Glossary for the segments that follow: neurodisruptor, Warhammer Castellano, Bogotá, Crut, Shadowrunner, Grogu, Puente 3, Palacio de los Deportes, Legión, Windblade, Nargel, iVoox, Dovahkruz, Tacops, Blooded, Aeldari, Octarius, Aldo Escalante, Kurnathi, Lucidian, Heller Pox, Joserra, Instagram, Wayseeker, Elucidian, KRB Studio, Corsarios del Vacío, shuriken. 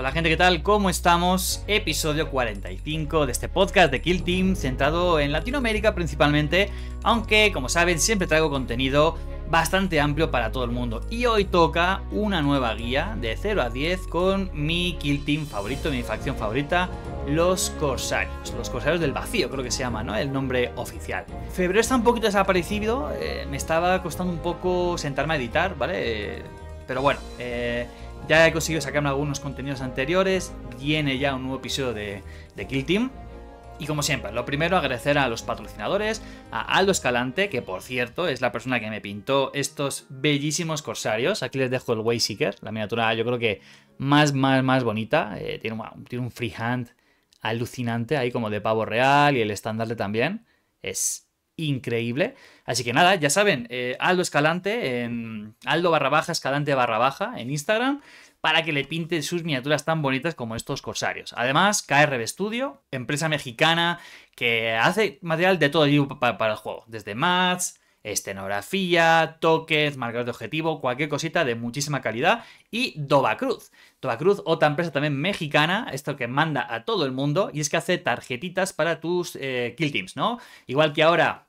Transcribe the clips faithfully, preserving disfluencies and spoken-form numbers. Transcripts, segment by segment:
Hola gente, ¿qué tal? ¿Cómo estamos? Episodio cuarenta y cinco de este podcast de Kill Team, centrado en Latinoamérica principalmente, aunque como saben siempre traigo contenido bastante amplio para todo el mundo. Y hoy toca una nueva guía de cero a diez con mi Kill Team favorito, mi facción favorita, los Corsarios. Los Corsarios del Vacío creo que se llama, ¿no? El nombre oficial. Febrero está un poquito desaparecido, eh, me estaba costando un poco sentarme a editar, ¿vale? Eh, pero bueno... Eh, ya he conseguido sacarme algunos contenidos anteriores, viene ya un nuevo episodio de, de Kill Team. Y como siempre, lo primero agradecer a los patrocinadores, a Aldo Escalante, que por cierto es la persona que me pintó estos bellísimos corsarios. Aquí les dejo el Wayseeker, la miniatura yo creo que más, más, más bonita. Eh, tiene, un, tiene un freehand alucinante ahí como de pavo real y el estandarte también. Es increíble. Así que nada, ya saben, eh, Aldo Escalante, en Aldo barra baja, Escalante barra baja en Instagram, para que le pinte sus miniaturas tan bonitas como estos corsarios. Además, K R B Studio, empresa mexicana que hace material de todo tipo para el juego, desde mats, escenografía, tokens, marcadores de objetivo, cualquier cosita de muchísima calidad. Y Dovahkruz, Dovahkruz, otra empresa también mexicana, esto que manda a todo el mundo, y es que hace tarjetitas para tus eh, Kill Teams, ¿no? Igual que ahora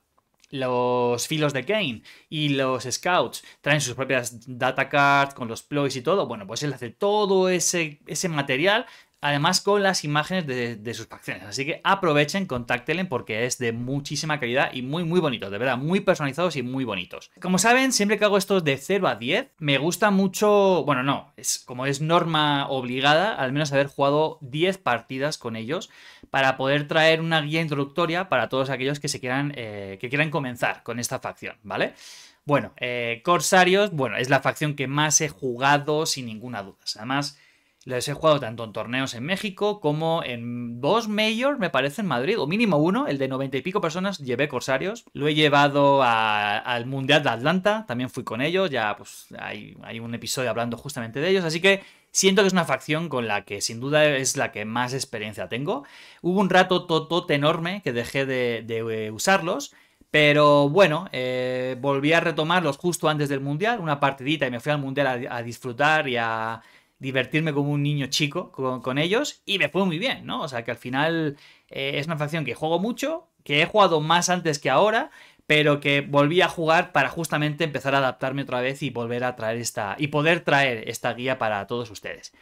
los filos de Kane y los Scouts traen sus propias data cards con los ploys y todo. Bueno, pues él hace todo ese, ese material, además con las imágenes de, de sus facciones. Así que aprovechen, contáctenle porque es de muchísima calidad y muy, muy bonitos. De verdad, muy personalizados y muy bonitos. Como saben, siempre que hago estos de cero a diez, me gusta mucho... Bueno, no, es como es norma obligada, al menos haber jugado diez partidas con ellos, para poder traer una guía introductoria para todos aquellos que se quieran, eh, que quieran comenzar con esta facción, ¿vale? Bueno, eh, Corsarios, bueno, es la facción que más he jugado sin ninguna duda. Además, les he jugado tanto en torneos en México como en dos majors, me parece, en Madrid, o mínimo uno, el de noventa y pico personas, llevé Corsarios. Lo he llevado a, al Mundial de Atlanta, también fui con ellos, ya pues hay, hay un episodio hablando justamente de ellos, así que siento que es una facción con la que sin duda es la que más experiencia tengo. Hubo un rato totote enorme que dejé de, de usarlos, pero bueno, eh, volví a retomarlos justo antes del Mundial, una partidita, y me fui al Mundial a, a disfrutar y a... divertirme como un niño chico con, con ellos, y me fue muy bien, ¿no? O sea, que al final eh, es una facción que juego mucho, que he jugado más antes que ahora, pero que volví a jugar para justamente empezar a adaptarme otra vez y volver a traer esta... y poder traer esta guía para todos ustedes.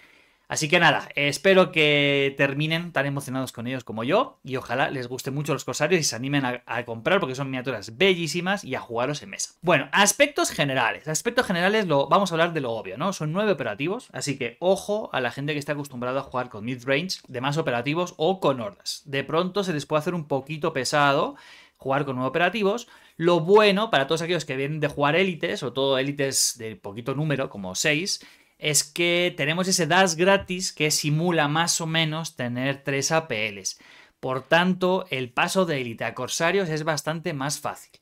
Así que nada, espero que terminen tan emocionados con ellos como yo, y ojalá les guste mucho los corsarios y se animen a, a comprar porque son miniaturas bellísimas, y a jugaros en mesa. Bueno, aspectos generales. Aspectos generales, lo, vamos a hablar de lo obvio, ¿no? Son nueve operativos, así que ojo a la gente que está acostumbrada a jugar con midrange, demás operativos o con hordas. De pronto se les puede hacer un poquito pesado jugar con nueve operativos. Lo bueno para todos aquellos que vienen de jugar élites, sobre todo élites de poquito número, como seis... es que tenemos ese dash gratis que simula más o menos tener tres A P Ls. Por tanto, el paso de élite a corsarios es bastante más fácil.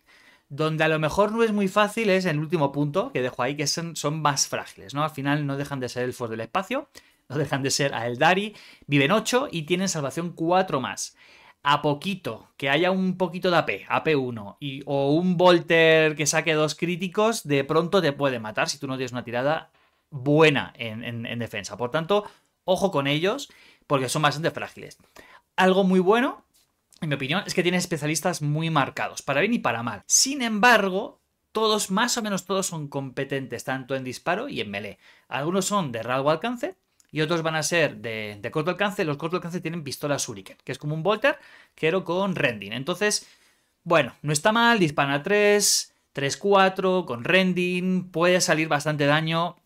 Donde a lo mejor no es muy fácil es el último punto que dejo ahí, que son, son más frágiles, ¿no? Al final no dejan de ser elfos del espacio, no dejan de ser Aeldari, viven ocho y tienen salvación cuatro más. A poquito que haya un poquito de A P, A P uno, y, o un Volter que saque dos críticos, de pronto te puede matar si tú no tienes una tirada buena en, en, en defensa. Por tanto, ojo con ellos porque son bastante frágiles. Algo muy bueno, en mi opinión, es que tienen especialistas muy marcados, para bien y para mal. Sin embargo, todos, más o menos todos, son competentes tanto en disparo y en melee. Algunos son de largo alcance y otros van a ser de, de corto alcance. Los corto alcance tienen pistola shuriken, que es como un bolter, pero con rending. Entonces, bueno, no está mal, disparan a tres, tres cuatro, con rending, puede salir bastante daño.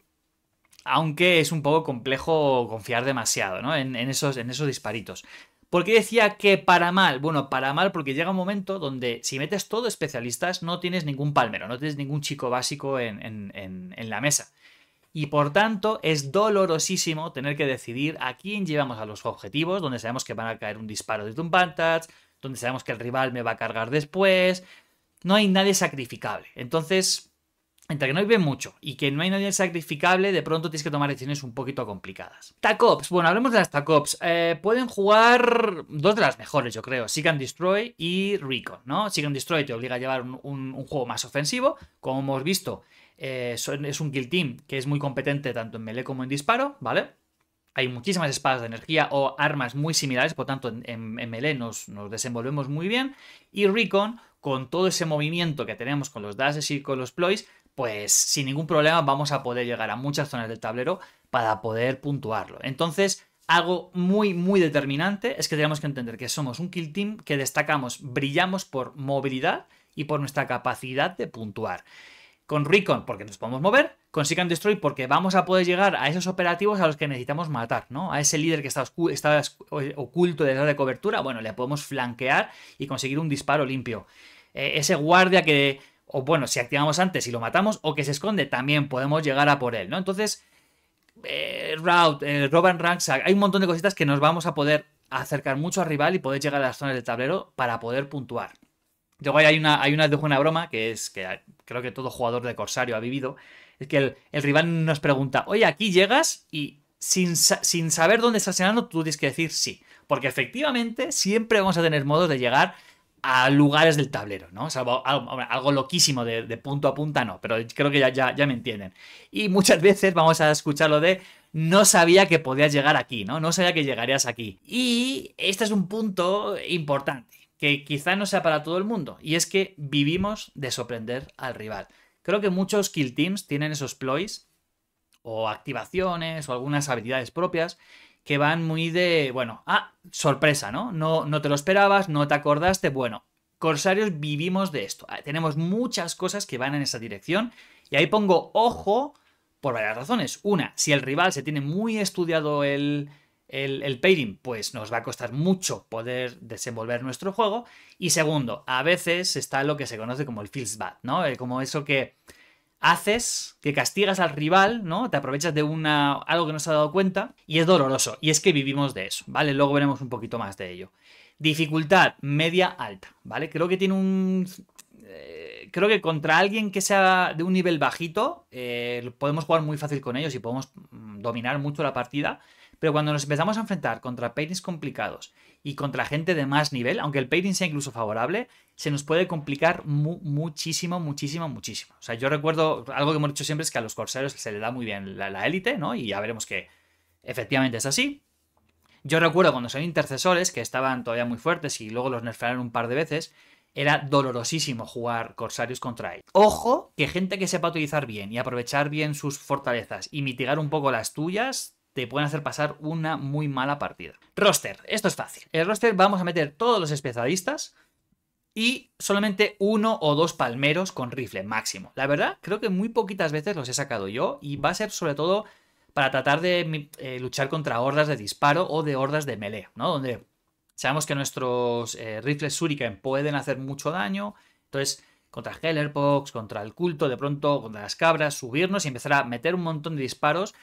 Aunque es un poco complejo confiar demasiado, ¿no? en, en, esos, en esos disparitos. ¿Por qué decía que para mal? Bueno, para mal porque llega un momento donde si metes todo especialistas no tienes ningún palmero, no tienes ningún chico básico en, en, en, en la mesa. Y por tanto es dolorosísimo tener que decidir a quién llevamos a los objetivos, donde sabemos que van a caer un disparo desde un vantage, donde sabemos que el rival me va a cargar después. No hay nadie sacrificable. Entonces... entre que no viven mucho y que no hay nadie sacrificable, de pronto tienes que tomar decisiones un poquito complicadas. Tacops. Bueno, hablemos de las Tacops. Eh, pueden jugar dos de las mejores, yo creo. Seek and Destroy y Recon, ¿no? Seek and Destroy te obliga a llevar un, un, un juego más ofensivo. Como hemos visto, eh, son, es un Kill Team que es muy competente tanto en melee como en disparo, ¿vale? Hay muchísimas espadas de energía o armas muy similares, por tanto en, en, en melee nos, nos desenvolvemos muy bien. Y Recon, con todo ese movimiento que tenemos con los dashes y con los ploys, pues sin ningún problema vamos a poder llegar a muchas zonas del tablero para poder puntuarlo. Entonces, algo muy muy determinante es que tenemos que entender que somos un kill team, que destacamos, brillamos por movilidad y por nuestra capacidad de puntuar. Con Recon, porque nos podemos mover, con Seek and Destroy, porque vamos a poder llegar a esos operativos a los que necesitamos matar, ¿no? A ese líder que está, está oculto detrás de cobertura, bueno, le podemos flanquear y conseguir un disparo limpio. Eh, ese guardia que, o bueno, si activamos antes y lo matamos, o que se esconde, también podemos llegar a por él, ¿no? Entonces, eh, Route, eh, Rob and Ransack, hay un montón de cositas que nos vamos a poder acercar mucho al rival y poder llegar a las zonas del tablero para poder puntuar. Luego hay una, hay una, una broma que es que creo que todo jugador de Corsario ha vivido. Es que el, el rival nos pregunta, oye, aquí llegas y sin, sin saber dónde estás llegando tú tienes que decir sí. Porque efectivamente siempre vamos a tener modos de llegar a lugares del tablero, ¿no? Salvo algo, algo loquísimo de, de punto a punta, no, pero creo que ya, ya, ya me entienden. Y muchas veces vamos a escuchar lo de no sabía que podías llegar aquí, ¿no? No sabía que llegarías aquí. Y este es un punto importante, que quizá no sea para todo el mundo, y es que vivimos de sorprender al rival. Creo que muchos kill teams tienen esos ploys, o activaciones, o algunas habilidades propias, que van muy de, bueno, ah, sorpresa, ¿no? No, no te lo esperabas, no te acordaste, bueno, Corsarios vivimos de esto. Tenemos muchas cosas que van en esa dirección, y ahí pongo ojo por varias razones. Una, si el rival se tiene muy estudiado el... El, el pairing, pues nos va a costar mucho poder desenvolver nuestro juego. Y segundo, a veces está lo que se conoce como el feels bad, ¿no? Como eso que haces, que castigas al rival, ¿no? Te aprovechas de una, algo que no se ha dado cuenta y es doloroso. Y es que vivimos de eso, ¿vale? Luego veremos un poquito más de ello. Dificultad media-alta, ¿vale? Creo que tiene un... Eh, creo que contra alguien que sea de un nivel bajito, eh, podemos jugar muy fácil con ellos y podemos dominar mucho la partida. Pero cuando nos empezamos a enfrentar contra pairings complicados y contra gente de más nivel, aunque el pairing sea incluso favorable, se nos puede complicar mu muchísimo, muchísimo, muchísimo. O sea, yo recuerdo algo que hemos dicho siempre es que a los corsarios se le da muy bien la élite, ¿no? Y ya veremos que efectivamente es así. Yo recuerdo cuando son intercesores, que estaban todavía muy fuertes y luego los nerfearon un par de veces, era dolorosísimo jugar corsarios contra ellos. Ojo, que gente que sepa utilizar bien y aprovechar bien sus fortalezas y mitigar un poco las tuyas, te pueden hacer pasar una muy mala partida. Roster, esto es fácil. En el roster vamos a meter todos los especialistas y solamente uno o dos palmeros con rifle máximo. La verdad, creo que muy poquitas veces los he sacado yo y va a ser sobre todo para tratar de eh, luchar contra hordas de disparo o de hordas de melee, ¿no? Donde sabemos que nuestros eh, rifles shuriken pueden hacer mucho daño, entonces... Contra Heller Pox, contra el culto, de pronto contra las cabras, subirnos y empezar a meter un montón de disparos.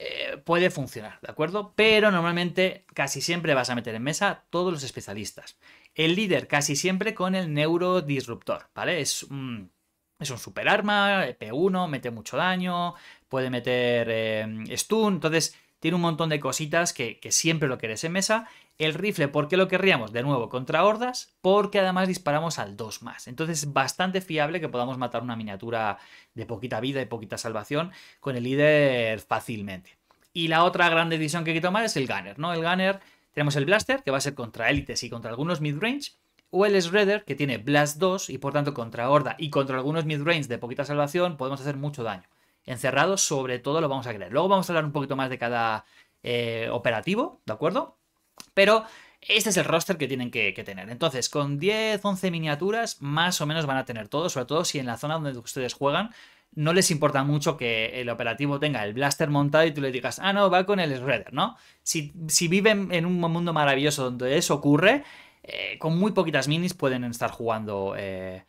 Eh, puede funcionar, ¿de acuerdo? Pero normalmente casi siempre vas a meter en mesa todos los especialistas. El líder casi siempre con el neurodisruptor, ¿vale? Es un, es un superarma, P uno, mete mucho daño, puede meter eh, stun, entonces tiene un montón de cositas que, que siempre lo querés en mesa. El rifle, ¿por qué lo querríamos? De nuevo, contra hordas, porque además disparamos al dos más. Entonces es bastante fiable que podamos matar una miniatura de poquita vida y poquita salvación con el líder fácilmente. Y la otra gran decisión que hay que tomar es el gunner, ¿no? El gunner, tenemos el blaster, que va a ser contra élites y contra algunos midrange, o el shredder, que tiene blast dos y por tanto contra horda y contra algunos midrange de poquita salvación podemos hacer mucho daño. Encerrado, sobre todo, lo vamos a querer. Luego vamos a hablar un poquito más de cada eh, operativo, ¿de acuerdo? Pero este es el roster que tienen que, que tener. Entonces, con diez, once miniaturas, más o menos van a tener todo, sobre todo si en la zona donde ustedes juegan no les importa mucho que el operativo tenga el blaster montado y tú le digas, ah, no, va con el shredder, ¿no? Si, si viven en un mundo maravilloso donde eso ocurre, eh, con muy poquitas minis pueden estar jugando eh,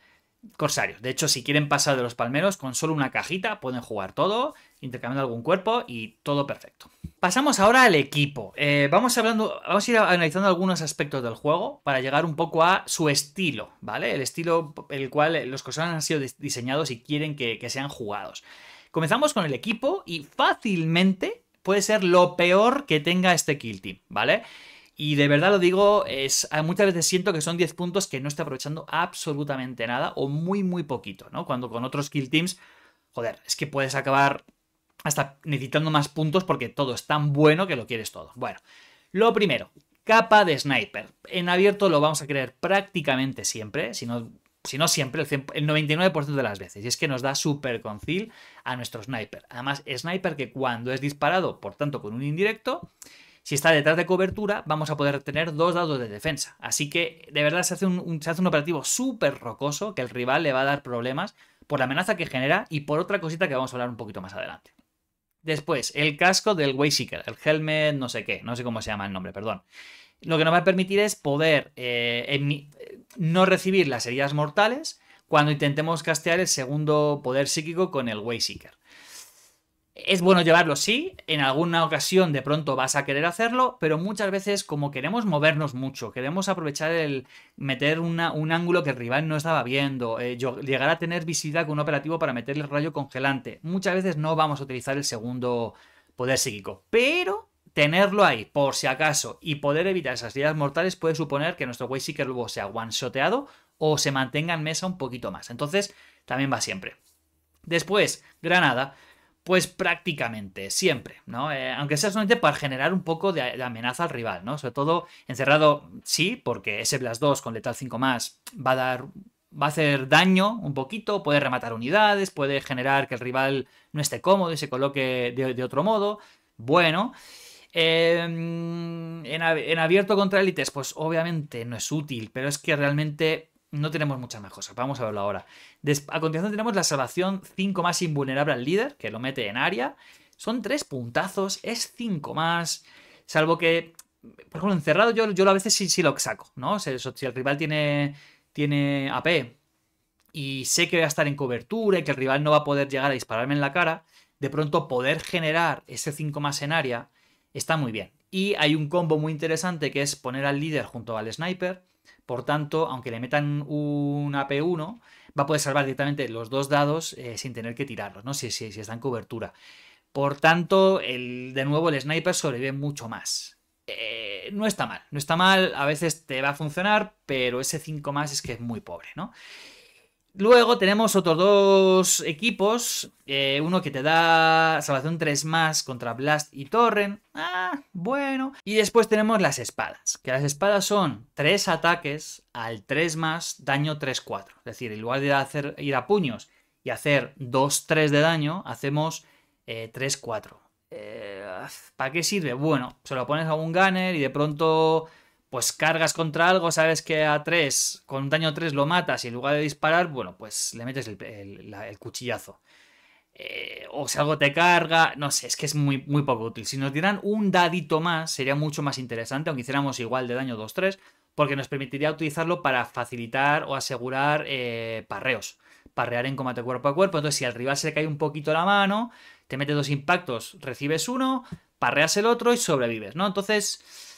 corsarios. De hecho, si quieren pasar de los palmeros, con solo una cajita pueden jugar todo, intercambiando algún cuerpo y todo perfecto. Pasamos ahora al equipo. Eh, vamos, hablando, vamos a ir analizando algunos aspectos del juego para llegar un poco a su estilo, ¿vale? El estilo el cual los corsarios han sido diseñados y quieren que, que sean jugados. Comenzamos con el equipo y fácilmente puede ser lo peor que tenga este kill team, ¿vale? Y de verdad lo digo, es, muchas veces siento que son diez puntos que no está aprovechando absolutamente nada o muy, muy poquito, ¿no? Cuando con otros kill teams, joder, es que puedes acabar hasta necesitando más puntos porque todo es tan bueno que lo quieres todo. Bueno, lo primero, capa de sniper. En abierto lo vamos a querer prácticamente siempre, si no, si no siempre, el noventa y nueve por ciento de las veces. Y es que nos da super concil a nuestro sniper. Además, sniper que cuando es disparado, por tanto con un indirecto, si está detrás de cobertura, vamos a poder tener dos dados de defensa. Así que, de verdad, se hace un, un, se hace un operativo súper rocoso que el rival le va a dar problemas por la amenaza que genera y por otra cosita que vamos a hablar un poquito más adelante. Después, el casco del Wayseeker, el helmet no sé qué, no sé cómo se llama el nombre, perdón. Lo que nos va a permitir es poder eh, en, no recibir las heridas mortales cuando intentemos castear el segundo poder psíquico con el Wayseeker. Es bueno llevarlo, sí, en alguna ocasión de pronto vas a querer hacerlo, pero muchas veces como queremos movernos mucho, queremos aprovechar el meter una, un ángulo que el rival no estaba viendo, eh, llegar a tener visibilidad con un operativo para meterle el rayo congelante, muchas veces no vamos a utilizar el segundo poder psíquico, pero tenerlo ahí por si acaso y poder evitar esas heridas mortales puede suponer que nuestro Wayseeker luego sea one-shoteado o se mantenga en mesa un poquito más, entonces también va siempre. Después, granada. Pues prácticamente, siempre, ¿no? Eh, aunque sea solamente para generar un poco de, de amenaza al rival, ¿no? Sobre todo encerrado, sí, porque ese Blast dos con letal cinco más va a dar, va a hacer daño un poquito, puede rematar unidades, puede generar que el rival no esté cómodo y se coloque de, de otro modo. Bueno, eh, en, en abierto contra élites, pues obviamente no es útil, pero es que realmente no tenemos muchas más cosas, vamos a verlo ahora. Des a continuación tenemos la salvación cinco más invulnerable al líder, que lo mete en área. Son tres puntazos, es cinco más, salvo que, por ejemplo, encerrado yo, yo a veces sí, sí lo saco, ¿no? Si, si el rival tiene, tiene A P y sé que voy a estar en cobertura y que el rival no va a poder llegar a dispararme en la cara, de pronto poder generar ese cinco más en área está muy bien. Y hay un combo muy interesante que es poner al líder junto al sniper. Por tanto, aunque le metan un A P uno, va a poder salvar directamente los dos dados eh, sin tener que tirarlos, ¿no? Si, si, si está en cobertura. Por tanto, el, de nuevo, el sniper sobrevive mucho más. Eh, no está mal, no está mal, a veces te va a funcionar, pero ese cinco más es que es muy pobre, ¿no? Luego tenemos otros dos equipos, eh, uno que te da salvación tres más contra Blast y Torrent, ah, bueno. Y después tenemos las espadas, que las espadas son tres ataques al tres más, daño tres cuatro. Es decir, en lugar de hacer, ir a puños y hacer dos tres de daño, hacemos eh, tres cuatro. Eh, ¿Para qué sirve? Bueno, se lo pones a un gunner y de pronto pues cargas contra algo, sabes que a tres, con daño tres lo matas y en lugar de disparar, bueno, pues le metes el, el, el cuchillazo. Eh, o si algo te carga, no sé, es que es muy, muy poco útil. Si nos dieran un dadito más, sería mucho más interesante, aunque hiciéramos igual de daño dos tres, porque nos permitiría utilizarlo para facilitar o asegurar eh, parreos. Parrear en combate cuerpo a cuerpo, entonces si al rival se le cae un poquito la mano, te metes dos impactos, recibes uno, parreas el otro y sobrevives, ¿no? Entonces,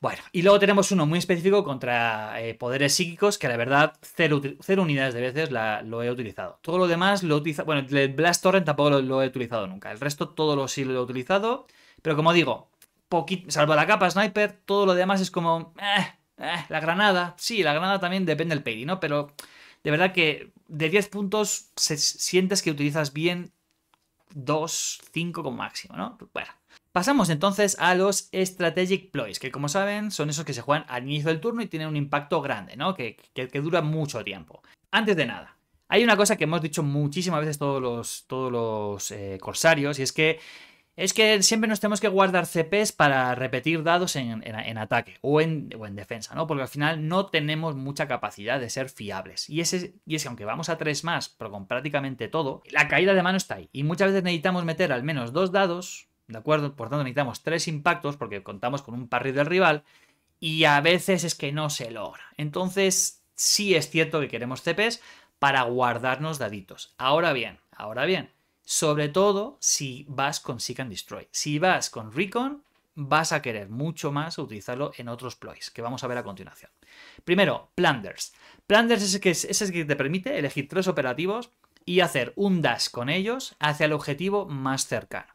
bueno, y luego tenemos uno muy específico contra eh, poderes psíquicos, que la verdad, cero, cero unidades de veces la, lo he utilizado. Todo lo demás lo he utilizado. Bueno, el Blast Torrent tampoco lo, lo he utilizado nunca. El resto, todo lo sí lo he utilizado. Pero como digo, poquito, salvo la capa sniper, todo lo demás es como Eh, eh, la granada. Sí, la granada también depende del peri, ¿no? Pero de verdad que de diez puntos se, sientes que utilizas bien dos, cinco como máximo, ¿no? Bueno. Pasamos entonces a los Strategic Ploys, que como saben son esos que se juegan al inicio del turno y tienen un impacto grande, ¿no? Que, que, que dura mucho tiempo. Antes de nada, hay una cosa que hemos dicho muchísimas veces todos los, todos los eh, corsarios, y es que es que siempre nos tenemos que guardar C Pes para repetir dados en, en, en ataque o en, o en defensa, ¿no? Porque al final no tenemos mucha capacidad de ser fiables. Y es y ese, aunque vamos a tres más, pero con prácticamente todo, la caída de mano está ahí. Y muchas veces necesitamos meter al menos dos dados, ¿de acuerdo? Por tanto, necesitamos tres impactos porque contamos con un parry del rival y a veces es que no se logra. Entonces, sí es cierto que queremos C Pes para guardarnos daditos. Ahora bien, ahora bien, sobre todo si vas con Seek and Destroy. Si vas con Recon, vas a querer mucho más utilizarlo en otros ploys, que vamos a ver a continuación. Primero, Plunders. Plunders es el que, es el que te permite elegir tres operativos y hacer un dash con ellos hacia el objetivo más cercano.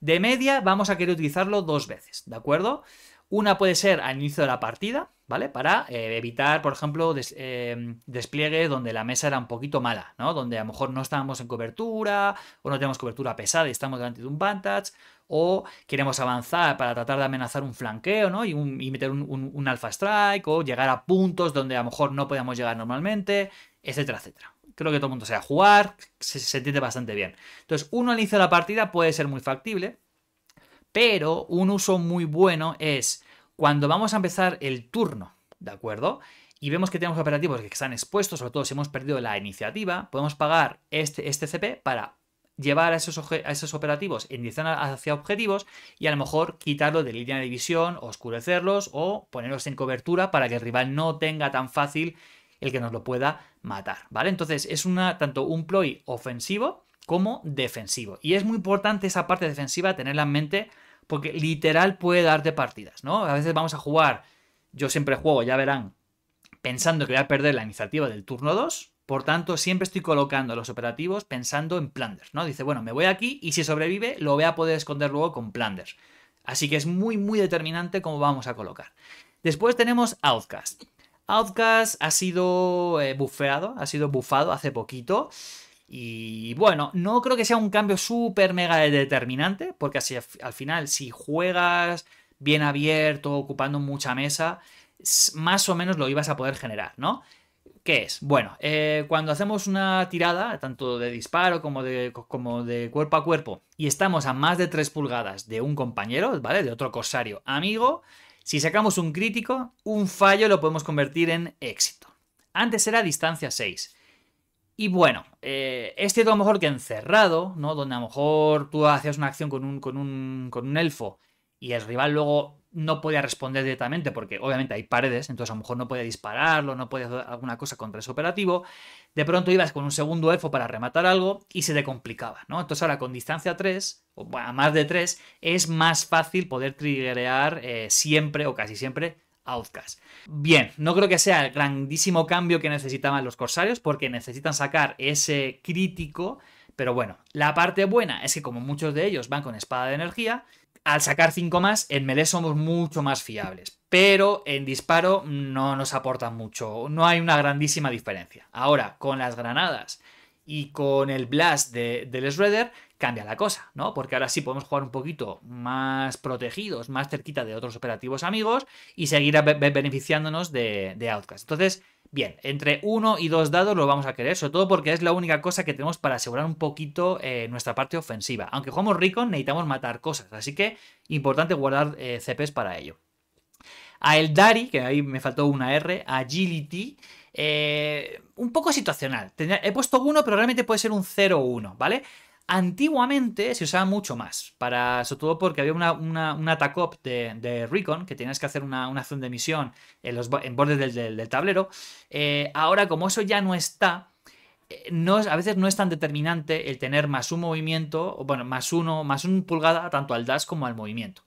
De media vamos a querer utilizarlo dos veces, ¿de acuerdo? Una puede ser al inicio de la partida, ¿vale? Para eh, evitar, por ejemplo, des, eh, despliegues donde la mesa era un poquito mala, ¿no? Donde a lo mejor no estábamos en cobertura, o no tenemos cobertura pesada y estamos delante de un vantage, o queremos avanzar para tratar de amenazar un flanqueo, ¿no? Y, un, y meter un, un, un alpha strike, o llegar a puntos donde a lo mejor no podíamos llegar normalmente, etcétera, etcétera. Creo que todo el mundo sabe jugar, se, se entiende bastante bien. Entonces, uno al inicio de la partida puede ser muy factible, pero un uso muy bueno es cuando vamos a empezar el turno, ¿de acuerdo? Y vemos que tenemos operativos que están expuestos, sobre todo si hemos perdido la iniciativa, podemos pagar este, este C P para llevar a esos, a esos operativos en dirección hacia objetivos y a lo mejor quitarlos de línea de división, oscurecerlos o ponerlos en cobertura para que el rival no tenga tan fácil el que nos lo pueda matar, ¿vale? Entonces es una, tanto un ploy ofensivo como defensivo. Y es muy importante esa parte defensiva tenerla en mente porque literal puede darte partidas, ¿no? A veces vamos a jugar, yo siempre juego, ya verán, pensando que voy a perder la iniciativa del turno dos. Por tanto, siempre estoy colocando los operativos pensando en Plunders, ¿no? Dice, bueno, me voy aquí y si sobrevive lo voy a poder esconder luego con Plunders. Así que es muy, muy determinante cómo vamos a colocar. Después tenemos Outcast. Outcast ha sido eh, bufeado, ha sido bufado hace poquito. Y bueno, no creo que sea un cambio súper mega determinante, porque así, al final si juegas bien abierto, ocupando mucha mesa, más o menos lo ibas a poder generar, ¿no? ¿Qué es? Bueno, eh, cuando hacemos una tirada, tanto de disparo como de, como de cuerpo a cuerpo, y estamos a más de tres pulgadas de un compañero, ¿vale? De otro corsario amigo, si sacamos un crítico, un fallo lo podemos convertir en éxito. Antes era distancia seis. Y bueno, eh, es cierto a lo mejor que encerrado, ¿no? Donde a lo mejor tú hacías una acción con un, con un, con un elfo y el rival luego no podía responder directamente porque obviamente hay paredes, entonces a lo mejor no podía dispararlo, no podía hacer alguna cosa contra ese operativo. De pronto ibas con un segundo elfo para rematar algo y se te complicaba, ¿no? Entonces ahora con distancia tres, o bueno, más de tres, es más fácil poder triggerear eh, siempre o casi siempre Outcast. Bien, no creo que sea el grandísimo cambio que necesitaban los corsarios porque necesitan sacar ese crítico, pero bueno, la parte buena es que como muchos de ellos van con espada de energía, al sacar cinco más, en melee somos mucho más fiables, pero en disparo no nos aportan mucho, no hay una grandísima diferencia. Ahora, con las granadas y con el blast de, del Shredder, cambia la cosa, ¿no? Porque ahora sí podemos jugar un poquito más protegidos, más cerquita de otros operativos amigos y seguir beneficiándonos de, de Outcast. Entonces, bien, entre uno y dos dados lo vamos a querer, sobre todo porque es la única cosa que tenemos para asegurar un poquito eh, nuestra parte ofensiva. Aunque jugamos rico, necesitamos matar cosas, así que importante guardar eh, C Pes para ello. A Eldari, que ahí me faltó una R, Agility... Eh, un poco situacional. He puesto uno, pero realmente puede ser un cero uno, ¿vale? Antiguamente se usaba mucho más, para, sobre todo porque había una, una, un attack-up de, de Recon, que tenías que hacer una, una acción de misión en los en bordes del, del, del tablero. Eh, ahora, como eso ya no está, eh, no es, a veces no es tan determinante el tener más un movimiento, bueno, más uno, más un pulgada, tanto al dash como al movimiento.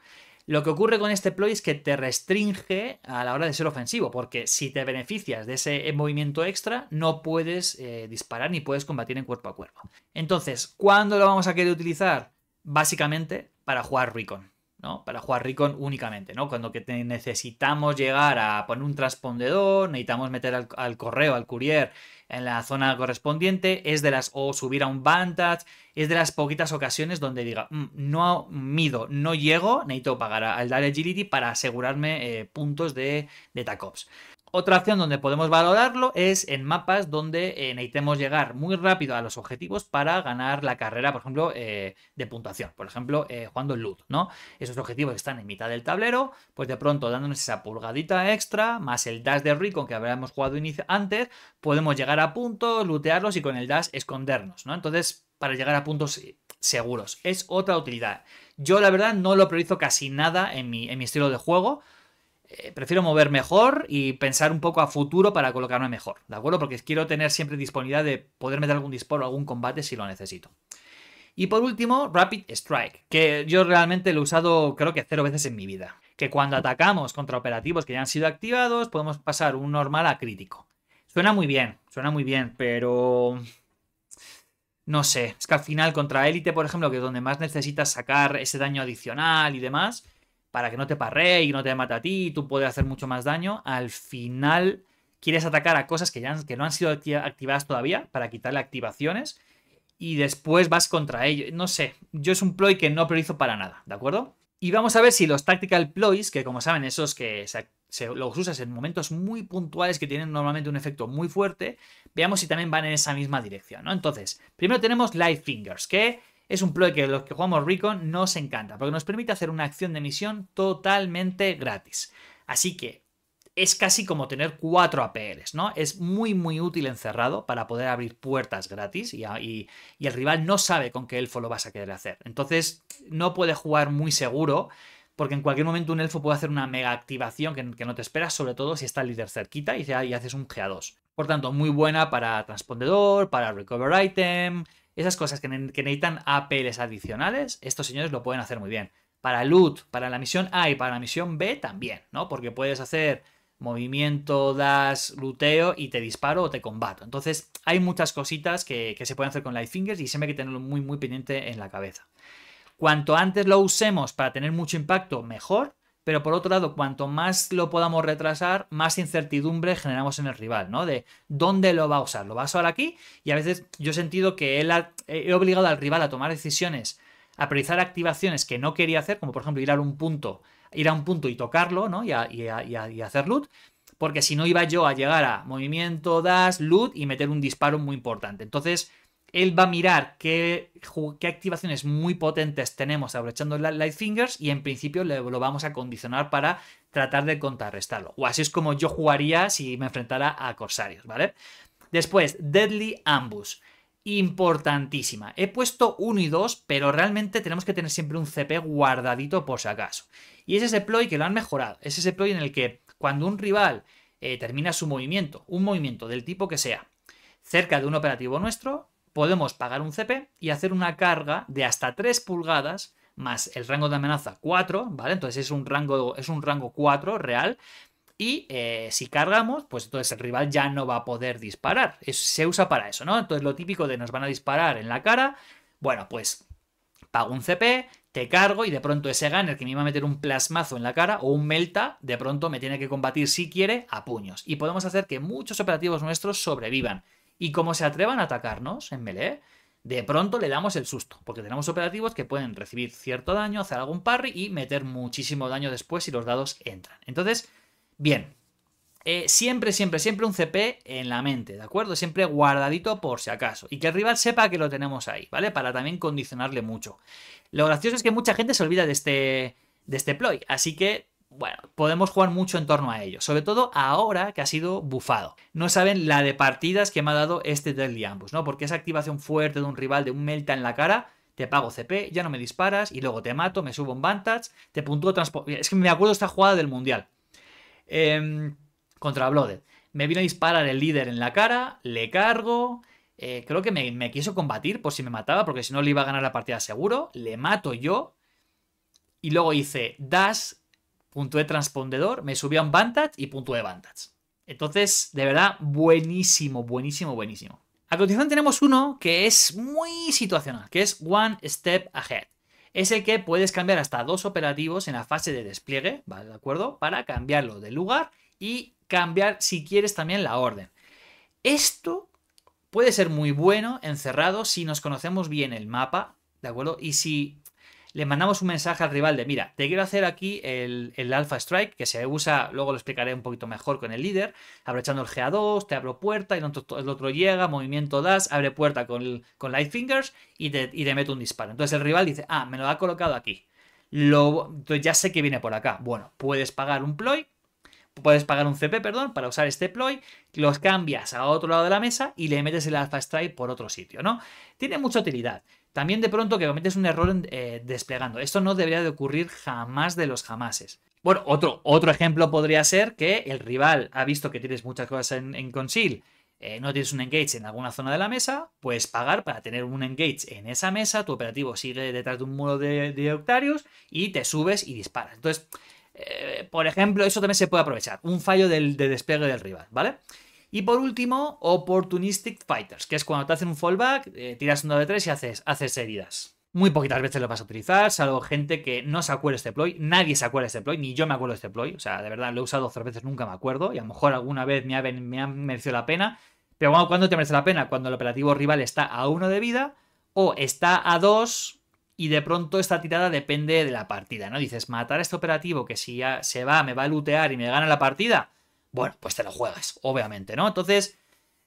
Lo que ocurre con este ploy es que te restringe a la hora de ser ofensivo, porque si te beneficias de ese movimiento extra, no puedes eh, disparar ni puedes combatir en cuerpo a cuerpo. Entonces, ¿cuándo lo vamos a querer utilizar? Básicamente para jugar Recon, ¿no? Para jugar Recon únicamente, ¿no? Cuando que te necesitamos llegar a poner un transpondedor, necesitamos meter al, al correo, al courier en la zona correspondiente, es de las o subir a un vantage, es de las poquitas ocasiones donde diga, mmm, no mido, no llego, necesito pagar al dar agility para asegurarme eh, puntos de, de tacops. Otra opción donde podemos valorarlo es en mapas donde eh, necesitemos llegar muy rápido a los objetivos para ganar la carrera, por ejemplo, eh, de puntuación. Por ejemplo, eh, jugando el loot, ¿no? Esos objetivos que están en mitad del tablero, pues de pronto dándonos esa pulgadita extra, más el dash de Recon que habíamos jugado antes, podemos llegar a puntos, lootearlos y con el dash escondernos, ¿no? Entonces, para llegar a puntos seguros. Es otra utilidad. Yo, la verdad, no lo priorizo casi nada en mi, en mi estilo de juego. Prefiero mover mejor y pensar un poco a futuro para colocarme mejor, ¿de acuerdo? Porque quiero tener siempre disponibilidad de poder meter algún disparo o algún combate si lo necesito. Y por último, Rapid Strike, que yo realmente lo he usado creo que cero veces en mi vida. Que cuando atacamos contra operativos que ya han sido activados, podemos pasar un normal a crítico. Suena muy bien, suena muy bien, pero... no sé, es que al final contra élite, por ejemplo, que es donde más necesitas sacar ese daño adicional y demás... para que no te parree y no te mate a ti y tú puedes hacer mucho más daño. Al final quieres atacar a cosas que, ya, que no han sido activadas todavía para quitarle activaciones y después vas contra ellos. No sé, yo es un ploy que no priorizo para nada, ¿de acuerdo? Y vamos a ver si los Tactical Ploys, que como saben, esos que se, se, los usas en momentos muy puntuales que tienen normalmente un efecto muy fuerte, veamos si también van en esa misma dirección, ¿no? Entonces, primero tenemos Light Fingers, que... es un ploy que los que jugamos Recon nos encanta, porque nos permite hacer una acción de misión totalmente gratis. Así que es casi como tener cuatro A P Ls, ¿no? Es muy, muy útil encerrado para poder abrir puertas gratis y, y, y el rival no sabe con qué elfo lo vas a querer hacer. Entonces no puede jugar muy seguro, porque en cualquier momento un elfo puede hacer una mega activación que, que no te esperas, sobre todo si está el líder cerquita y, y haces un G A dos. Por tanto, muy buena para transpondedor, para recover item... esas cosas que necesitan A P Ls adicionales, estos señores lo pueden hacer muy bien. Para loot, para la misión A y para la misión B también, ¿no? Porque puedes hacer movimiento, dash, looteo y te disparo o te combato. Entonces hay muchas cositas que, que se pueden hacer con Lightfingers y siempre hay que tenerlo muy, muy pendiente en la cabeza. Cuanto antes lo usemos para tener mucho impacto, mejor. Pero por otro lado, cuanto más lo podamos retrasar, más incertidumbre generamos en el rival, ¿no? De dónde lo va a usar. Lo va a usar aquí y a veces yo he sentido que él ha, he obligado al rival a tomar decisiones, a priorizar activaciones que no quería hacer, como por ejemplo ir a un punto, ir a un punto y tocarlo, ¿no? Y, a, y, a, y, a, y hacer loot, porque si no iba yo a llegar a movimiento, dash, loot y meter un disparo muy importante. Entonces... él va a mirar qué, qué activaciones muy potentes tenemos aprovechando Lightfingers y en principio le, lo vamos a condicionar para tratar de contrarrestarlo. O así es como yo jugaría si me enfrentara a Corsarios, ¿vale? Después, Deadly Ambush. Importantísima. He puesto uno y dos, pero realmente tenemos que tener siempre un C P guardadito por si acaso. Y es ese ploy que lo han mejorado. Es ese ploy en el que cuando un rival eh, termina su movimiento, un movimiento del tipo que sea, cerca de un operativo nuestro... podemos pagar un C P y hacer una carga de hasta tres pulgadas más el rango de amenaza cuatro, ¿vale? Entonces es un rango, es un rango cuatro real y eh, si cargamos, pues entonces el rival ya no va a poder disparar. Es, se usa para eso, ¿no? Entonces lo típico de nos van a disparar en la cara, bueno, pues pago un C P, te cargo y de pronto ese gunner que me iba a meter un plasmazo en la cara o un melta, de pronto me tiene que combatir si quiere a puños. Y podemos hacer que muchos operativos nuestros sobrevivan. Y como se atrevan a atacarnos en melee, de pronto le damos el susto. Porque tenemos operativos que pueden recibir cierto daño, hacer algún parry y meter muchísimo daño después si los dados entran. Entonces, bien. Eh, siempre, siempre, siempre un C P en la mente, ¿de acuerdo? Siempre guardadito por si acaso. Y que el rival sepa que lo tenemos ahí, ¿vale? Para también condicionarle mucho. Lo gracioso es que mucha gente se olvida de este, de este ploy. Así que... bueno, podemos jugar mucho en torno a ello, sobre todo ahora que ha sido bufado. No saben la de partidas que me ha dado este Deadly Ambush, ¿no? Porque esa activación fuerte de un rival, de un melta en la cara, te pago C P, ya no me disparas, y luego te mato, me subo un Vantage, te puntúo transporte. Es que me acuerdo esta jugada del Mundial. Eh, contra Blooded. Me vino a disparar el líder en la cara, le cargo... Eh, creo que me, me quiso combatir por si me mataba, porque si no le iba a ganar la partida seguro. Le mato yo. Y luego hice dash... puntué transpondedor, me subí a un Vantage y puntué Vantage. Entonces, de verdad, buenísimo, buenísimo, buenísimo. A continuación tenemos uno que es muy situacional, que es One Step Ahead. Es el que puedes cambiar hasta dos operativos en la fase de despliegue, ¿vale? ¿De acuerdo? Para cambiarlo de lugar y cambiar, si quieres, también la orden. Esto puede ser muy bueno, encerrado, si nos conocemos bien el mapa, ¿de acuerdo? Y si... le mandamos un mensaje al rival de, mira, te quiero hacer aquí el, el Alpha Strike, que se usa, luego lo explicaré un poquito mejor con el líder, aprovechando el G A dos, te abro puerta, y el otro, el otro llega, movimiento dash, abre puerta con, con Lightfingers y te, y te meto un disparo. Entonces el rival dice, ah, me lo ha colocado aquí, lo, entonces ya sé que viene por acá. Bueno, puedes pagar un ploy, puedes pagar un C P, perdón, para usar este ploy, los cambias a otro lado de la mesa y le metes el Alpha Strike por otro sitio, ¿no? Tiene mucha utilidad. También de pronto que cometes un error eh, desplegando. Esto no debería de ocurrir jamás de los jamases. Bueno, otro, otro ejemplo podría ser que el rival ha visto que tienes muchas cosas en, en conceal, eh, no tienes un engage en alguna zona de la mesa, puedes pagar para tener un engage en esa mesa, tu operativo sigue detrás de un muro de, de Octarius y te subes y disparas. Entonces, eh, por ejemplo, eso también se puede aprovechar. Un fallo del, de despliegue del rival, ¿vale? Y por último, Opportunistic Fighters, que es cuando te hacen un fallback, eh, tiras un dado de tres y haces, haces heridas. Muy poquitas veces lo vas a utilizar, salvo gente que no se acuerde de este ploy. Nadie se acuerda de este ploy, ni yo me acuerdo de este ploy. O sea, de verdad, lo he usado otras veces, nunca me acuerdo. Y a lo mejor alguna vez me ha, me ha merecido la pena. Pero bueno, ¿cuándo te merece la pena? Cuando el operativo rival está a uno de vida o está a dos y de pronto esta tirada depende de la partida, ¿no? Dices, matar a este operativo que si ya se va, me va a lootear y me gana la partida. Bueno, pues te lo juegas, obviamente, ¿no? Entonces...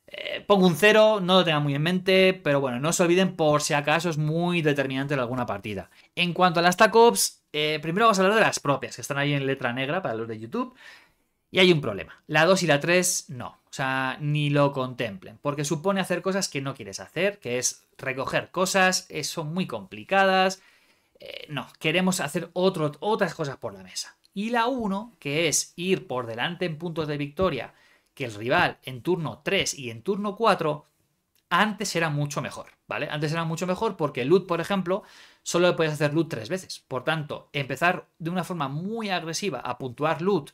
Eh, pongo un cero, no lo tengan muy en mente, pero bueno, no se olviden por si acaso es muy determinante en alguna partida. En cuanto a las T A C Ops, eh, primero vamos a hablar de las propias, que están ahí en letra negra para los de YouTube. Y hay un problema, la dos y la tres no, o sea, ni lo contemplen, porque supone hacer cosas que no quieres hacer, que es recoger cosas, eh, son muy complicadas, eh, no, queremos hacer otro, otras cosas por la mesa. Y la uno, que es ir por delante en puntos de victoria, que el rival en turno tres y en turno cuatro antes era mucho mejor, ¿vale? Antes era mucho mejor porque el loot, por ejemplo, solo puedes hacer loot tres veces. Por tanto, empezar de una forma muy agresiva a puntuar loot,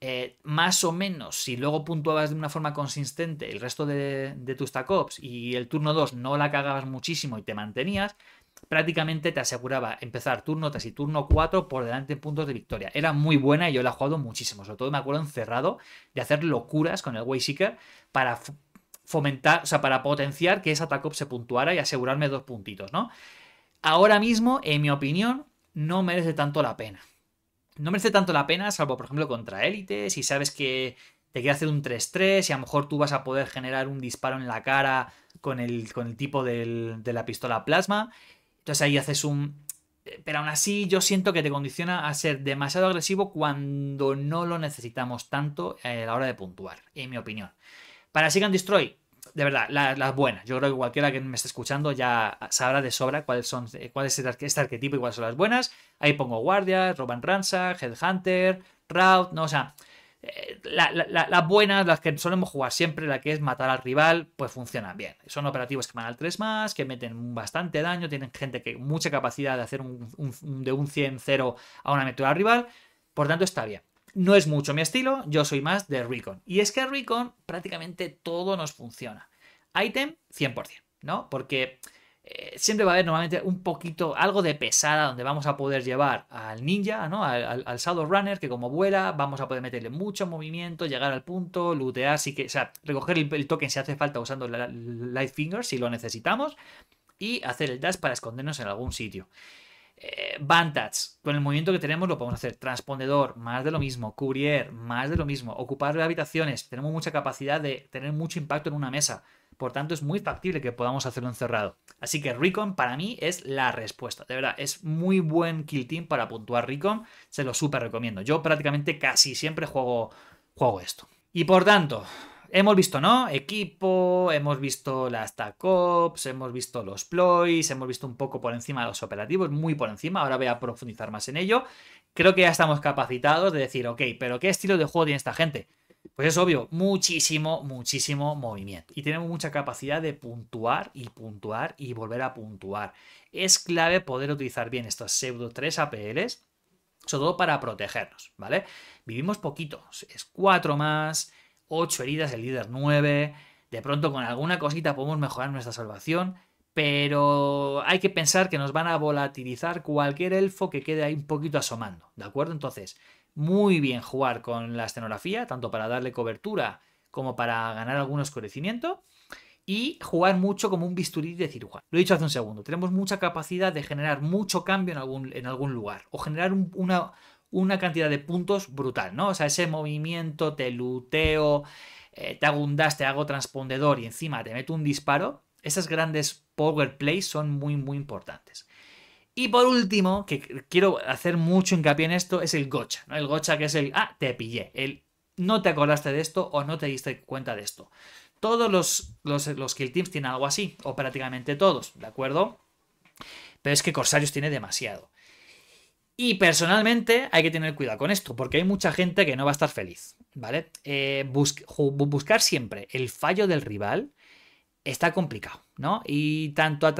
eh, más o menos, si luego puntuabas de una forma consistente el resto de, de tus T A C Ops y el turno dos no la cagabas muchísimo y te mantenías, prácticamente te aseguraba empezar turno tres y turno cuatro por delante en puntos de victoria. Era muy buena y yo la he jugado muchísimo. Sobre todo me acuerdo encerrado de hacer locuras con el Wayseeker para fomentar, o sea, para potenciar que esa T A C Op se puntuara y asegurarme dos puntitos, ¿no? Ahora mismo, en mi opinión, no merece tanto la pena. No merece tanto la pena, salvo, por ejemplo, contra élites, si sabes que te quiere hacer un tres tres y a lo mejor tú vas a poder generar un disparo en la cara con el, con el tipo del, de la pistola plasma. Entonces ahí haces un... Pero aún así yo siento que te condiciona a ser demasiado agresivo cuando no lo necesitamos tanto a la hora de puntuar, en mi opinión. Para Seek and Destroy, de verdad, las la buenas. Yo creo que cualquiera que me esté escuchando ya sabrá de sobra cuáles son, cuál es este arquetipo y cuáles son las buenas. Ahí pongo guardias, Rob and Ransack, Headhunter, Rout, no, o sea, eh, las la, la buenas, las que solemos jugar siempre, la que es matar al rival, pues funcionan bien. Son operativos que van al tres más, que meten bastante daño, tienen gente que mucha capacidad de hacer un, un, de un cien cero a una metralla rival, por tanto está bien. No es mucho mi estilo, yo soy más de Recon. Y es que Recon prácticamente todo nos funciona. Item, cien por cien, ¿no? Porque eh, siempre va a haber normalmente un poquito, algo de pesada donde vamos a poder llevar al ninja, ¿no? Al, al, al Shadowrunner, que como vuela, vamos a poder meterle mucho movimiento, llegar al punto, lootear, sí que, o sea, recoger el, el token si hace falta usando la, la, Lightfinger, si lo necesitamos, y hacer el dash para escondernos en algún sitio. Eh, Vantage, con el movimiento que tenemos lo podemos hacer. Transpondedor, más de lo mismo. Courier, más de lo mismo. Ocupar habitaciones, tenemos mucha capacidad de tener mucho impacto en una mesa. Por tanto, es muy factible que podamos hacerlo encerrado. Así que Recon para mí es la respuesta. De verdad, es muy buen kill team para puntuar Recon. Se lo súper recomiendo. Yo prácticamente casi siempre juego, juego esto. Y por tanto... Hemos visto, ¿no? Equipo, hemos visto las T A C Ops, hemos visto los ploys, hemos visto un poco por encima de los operativos, muy por encima. Ahora voy a profundizar más en ello. Creo que ya estamos capacitados de decir, ok, pero ¿qué estilo de juego tiene esta gente? Pues es obvio, muchísimo, muchísimo movimiento. Y tenemos mucha capacidad de puntuar y puntuar y volver a puntuar. Es clave poder utilizar bien estos pseudo tres A P Ls, sobre todo para protegernos, ¿vale? Vivimos poquitos, es cuatro más... ocho heridas, el líder nueve, de pronto con alguna cosita podemos mejorar nuestra salvación, pero hay que pensar que nos van a volatilizar cualquier elfo que quede ahí un poquito asomando, ¿de acuerdo? Entonces, muy bien jugar con la escenografía, tanto para darle cobertura como para ganar algún oscurecimiento, y jugar mucho como un bisturí de cirujano. Lo he dicho hace un segundo, tenemos mucha capacidad de generar mucho cambio en algún, en algún lugar, o generar un, una... una cantidad de puntos brutal, ¿no? O sea, ese movimiento, te luteo, eh, te hago un dash, te hago transpondedor y encima te meto un disparo. Esas grandes power plays son muy, muy importantes. Y por último, que quiero hacer mucho hincapié en esto, es el gocha, ¿no? El gocha que es el, ah, te pillé, el no te acordaste de esto o no te diste cuenta de esto. Todos los, los, los kill teams tienen algo así, o prácticamente todos, ¿de acuerdo? Pero es que Corsarios tiene demasiado. Y personalmente hay que tener cuidado con esto, porque hay mucha gente que no va a estar feliz, ¿vale? Eh, bus buscar siempre el fallo del rival está complicado, ¿no? Y tanto,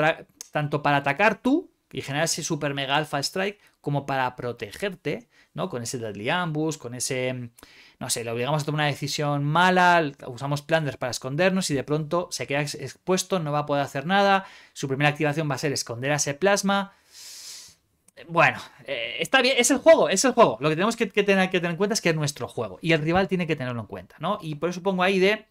tanto para atacar tú y generar ese super mega alpha strike como para protegerte, ¿no? Con ese deadly ambush, con ese... no sé, le obligamos a tomar una decisión mala, usamos plunders para escondernos y de pronto se queda expuesto, no va a poder hacer nada, su primera activación va a ser esconder a ese plasma. Bueno, eh, está bien, es el juego, es el juego. Lo que tenemos que, que, tener, que tener en cuenta es que es nuestro juego y el rival tiene que tenerlo en cuenta, ¿no? Y por eso pongo ahí de...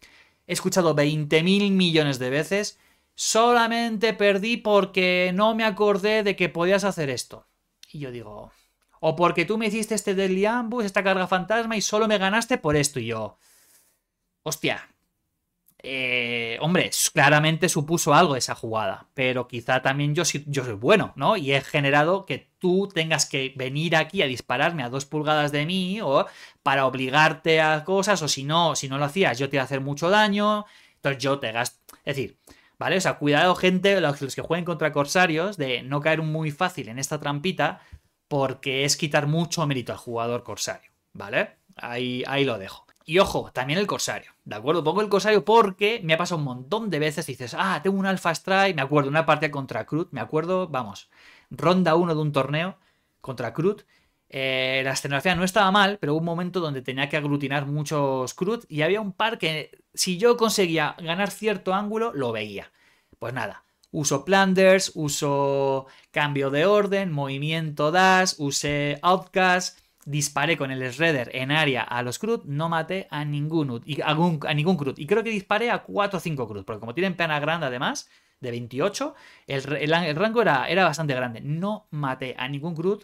he escuchado veinte mil millones de veces, solamente perdí porque no me acordé de que podías hacer esto. Y yo digo... o porque tú me hiciste este deadly ambush, esta carga fantasma, y solo me ganaste por esto. Y yo... hostia. Eh, hombre, claramente supuso algo esa jugada. Pero quizá también yo, yo soy bueno, ¿no? Y he generado que tú tengas que venir aquí a dispararme a dos pulgadas de mí, o para obligarte a cosas, o si no, si no lo hacías, yo te iba a hacer mucho daño. Entonces yo te gasto... es decir... ¿vale? O sea, cuidado, gente, los que jueguen contra Corsarios, de no caer muy fácil en esta trampita, porque es quitar mucho mérito al jugador Corsario, ¿vale? Ahí, ahí lo dejo. Y ojo, también el Corsario, ¿de acuerdo? Pongo el Corsario porque me ha pasado un montón de veces, dices, ah, tengo un Alpha Strike, me acuerdo, una partida contra Crut, me acuerdo, vamos, ronda uno de un torneo contra Crut. Eh, la escenografía no estaba mal, pero hubo un momento donde tenía que aglutinar muchos crud y había un par que si yo conseguía ganar cierto ángulo, lo veía. Pues nada, uso plunders, uso cambio de orden, movimiento dash, usé outcast, disparé con el shredder en área a los crud, no maté a ningún, a ningún, a ningún crud. Y creo que disparé a cuatro o cinco crud, porque como tienen pena grande además, de veintiocho, el, el, el rango era, era bastante grande. No maté a ningún crud.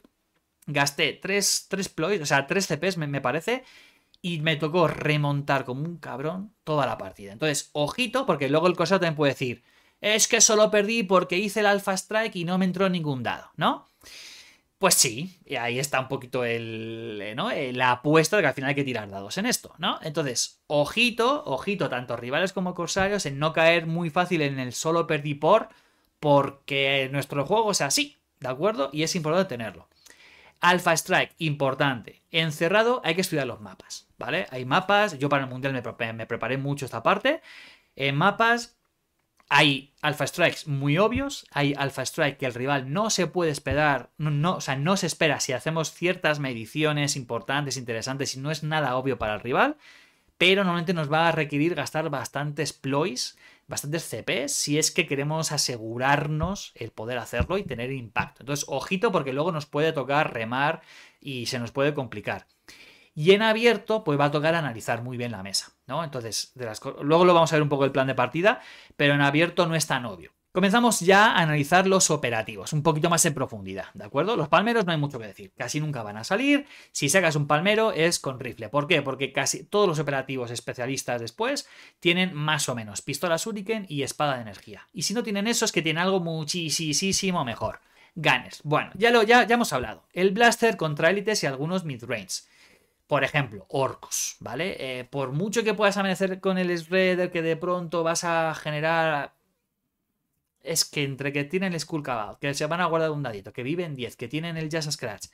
Gasté tres ploys, o sea, tres C Pes me, me parece, y me tocó remontar como un cabrón toda la partida. Entonces, ojito, porque luego el Corsario también puede decir, es que solo perdí porque hice el Alpha Strike y no me entró ningún dado, ¿no? Pues sí, y ahí está un poquito el, ¿no? la apuesta de que al final hay que tirar dados en esto, ¿no? Entonces, ojito, ojito, tanto rivales como Corsarios, en no caer muy fácil en el solo perdí por, porque nuestro juego es así, ¿de acuerdo? Y es importante tenerlo. Alpha Strike, importante. Encerrado, hay que estudiar los mapas, ¿vale? Hay mapas, yo para el Mundial me, pre me preparé mucho esta parte. En mapas hay Alpha Strikes muy obvios, hay Alpha Strike que el rival no se puede esperar, no, no, o sea, no se espera si hacemos ciertas mediciones importantes, interesantes, y no es nada obvio para el rival, pero normalmente nos va a requerir gastar bastantes ploys, bastantes C Pes, si es que queremos asegurarnos el poder hacerlo y tener impacto. Entonces, ojito, porque luego nos puede tocar remar y se nos puede complicar. Y en abierto, pues va a tocar analizar muy bien la mesa, ¿no? Entonces, de las luego lo vamos a ver un poco el plan de partida, pero en abierto no es tan obvio. Comenzamos ya a analizar los operativos, un poquito más en profundidad, ¿de acuerdo? Los palmeros no hay mucho que decir, casi nunca van a salir. Si sacas un palmero es con rifle. ¿Por qué? Porque casi todos los operativos especialistas después tienen más o menos pistola shuriken y espada de energía. Y si no tienen eso es que tienen algo muchísimo mejor. Gunners. Bueno, ya, lo, ya, ya hemos hablado. El blaster contra élites y algunos midrange. Por ejemplo, orcos, ¿vale? Eh, por mucho que puedas amanecer con el shredder, que de pronto vas a generar... es que entre que tienen el Skull Cabal, que se van a guardar un dadito, que viven diez, que tienen el Jazz Scratch,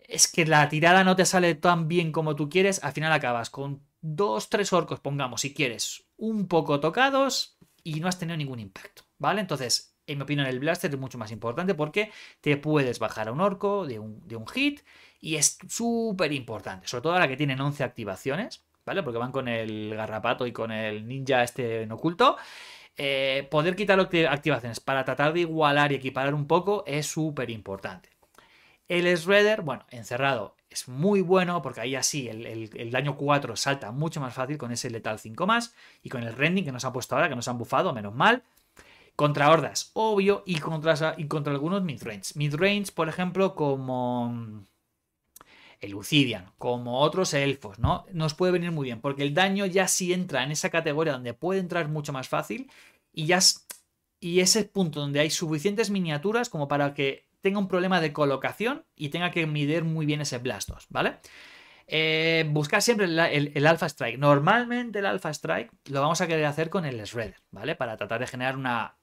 es que la tirada no te sale tan bien como tú quieres, al final acabas con dos, tres orcos, pongamos, si quieres, un poco tocados y no has tenido ningún impacto, ¿vale? Entonces, en mi opinión, el blaster es mucho más importante porque te puedes bajar a un orco de un, de un hit y es súper importante, sobre todo ahora que tienen once activaciones, ¿vale? Porque van con el garrapato y con el ninja este en oculto. Eh, poder quitar activaciones para tratar de igualar y equiparar un poco es súper importante. El shredder, bueno, encerrado es muy bueno porque ahí así el, el, el daño cuatro salta mucho más fácil con ese letal cinco más y con el rending que nos han puesto ahora, que nos han bufado, menos mal. Contra hordas, obvio, y contra, y contra algunos midrange. Midrange, por ejemplo, como el Lucidian, como otros elfos, ¿no? Nos puede venir muy bien, porque el daño ya sí entra en esa categoría donde puede entrar mucho más fácil y ya es, y ese punto donde hay suficientes miniaturas como para que tenga un problema de colocación y tenga que medir muy bien ese Blast dos, ¿vale? Eh, buscar siempre el, el, el Alpha Strike. Normalmente el Alpha Strike lo vamos a querer hacer con el Shredder, ¿vale? Para tratar de generar una...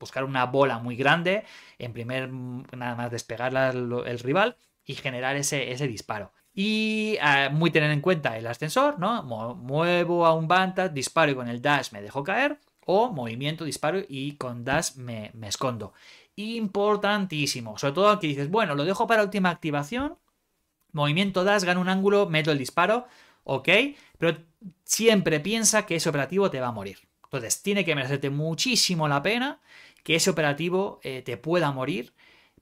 buscar una bola muy grande, en primer nada más despegar el, el rival y generar ese, ese disparo. Y uh, muy tener en cuenta el ascensor, ¿no? Muevo a un Bantat, disparo y con el dash me dejo caer. o movimiento, disparo y con dash me, me escondo. Importantísimo, sobre todo aquí dices, bueno, lo dejo para última activación, movimiento dash, gano un ángulo, meto el disparo, ok, pero siempre piensa que ese operativo te va a morir. Entonces tiene que merecerte muchísimo la pena que ese operativo eh, te pueda morir,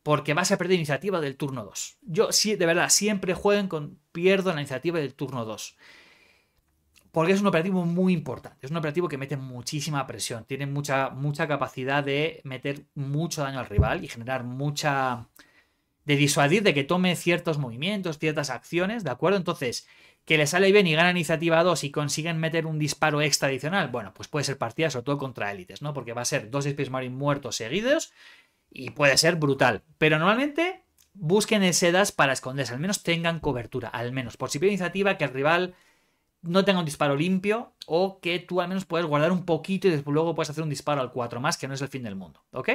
porque vas a perder iniciativa del turno dos. Yo, sí, de verdad, siempre jueguen con pierdo la iniciativa del turno dos. Porque es un operativo muy importante. Es un operativo que mete muchísima presión. Tiene mucha, mucha capacidad de meter mucho daño al rival y generar mucha... de disuadir de que tome ciertos movimientos, ciertas acciones, ¿de acuerdo? Entonces, que le sale bien y gana iniciativa dos y consiguen meter un disparo extra adicional, bueno, pues puede ser partida sobre todo contra élites, ¿no? Porque va a ser dos Space Marine muertos seguidos y puede ser brutal. Pero normalmente busquen ese dash para esconderse, al menos tengan cobertura, al menos. Por si pierde iniciativa, que el rival no tenga un disparo limpio o que tú al menos puedas guardar un poquito y después luego puedes hacer un disparo al cuatro más, que no es el fin del mundo, ¿ok?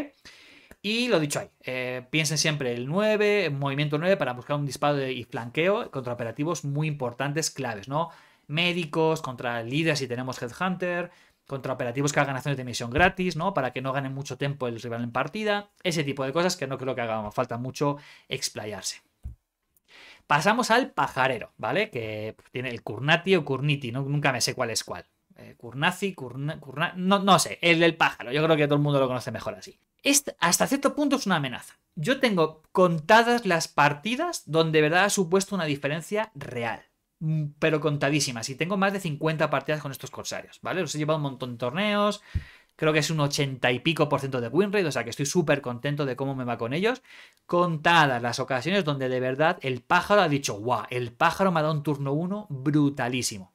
Y lo dicho ahí, eh, piensen siempre el nueve, el movimiento nueve para buscar un disparo de, y flanqueo contra operativos muy importantes, claves, ¿no? Médicos, contra líderes si tenemos Headhunter, contra operativos que hagan acciones de misión gratis, ¿no? Para que no gane mucho tiempo el rival en partida, ese tipo de cosas que no creo que haga falta mucho explayarse. Pasamos al pajarero, ¿vale? Que tiene el Kurnathi o Kurnathi, ¿no? Nunca me sé cuál es cuál. Eh, Kurnathi, Kurna, Kurna, no, no sé, el del pájaro, yo creo que todo el mundo lo conoce mejor así. Este, hasta cierto punto es una amenaza. Yo tengo contadas las partidas donde de verdad ha supuesto una diferencia real, pero contadísimas, y tengo más de cincuenta partidas con estos corsarios, ¿vale? Los he llevado un montón de torneos, creo que es un ochenta y pico por ciento de win rate, o sea que estoy súper contento de cómo me va con ellos. Contadas las ocasiones donde de verdad el pájaro ha dicho, guau, el pájaro me ha dado un turno uno brutalísimo.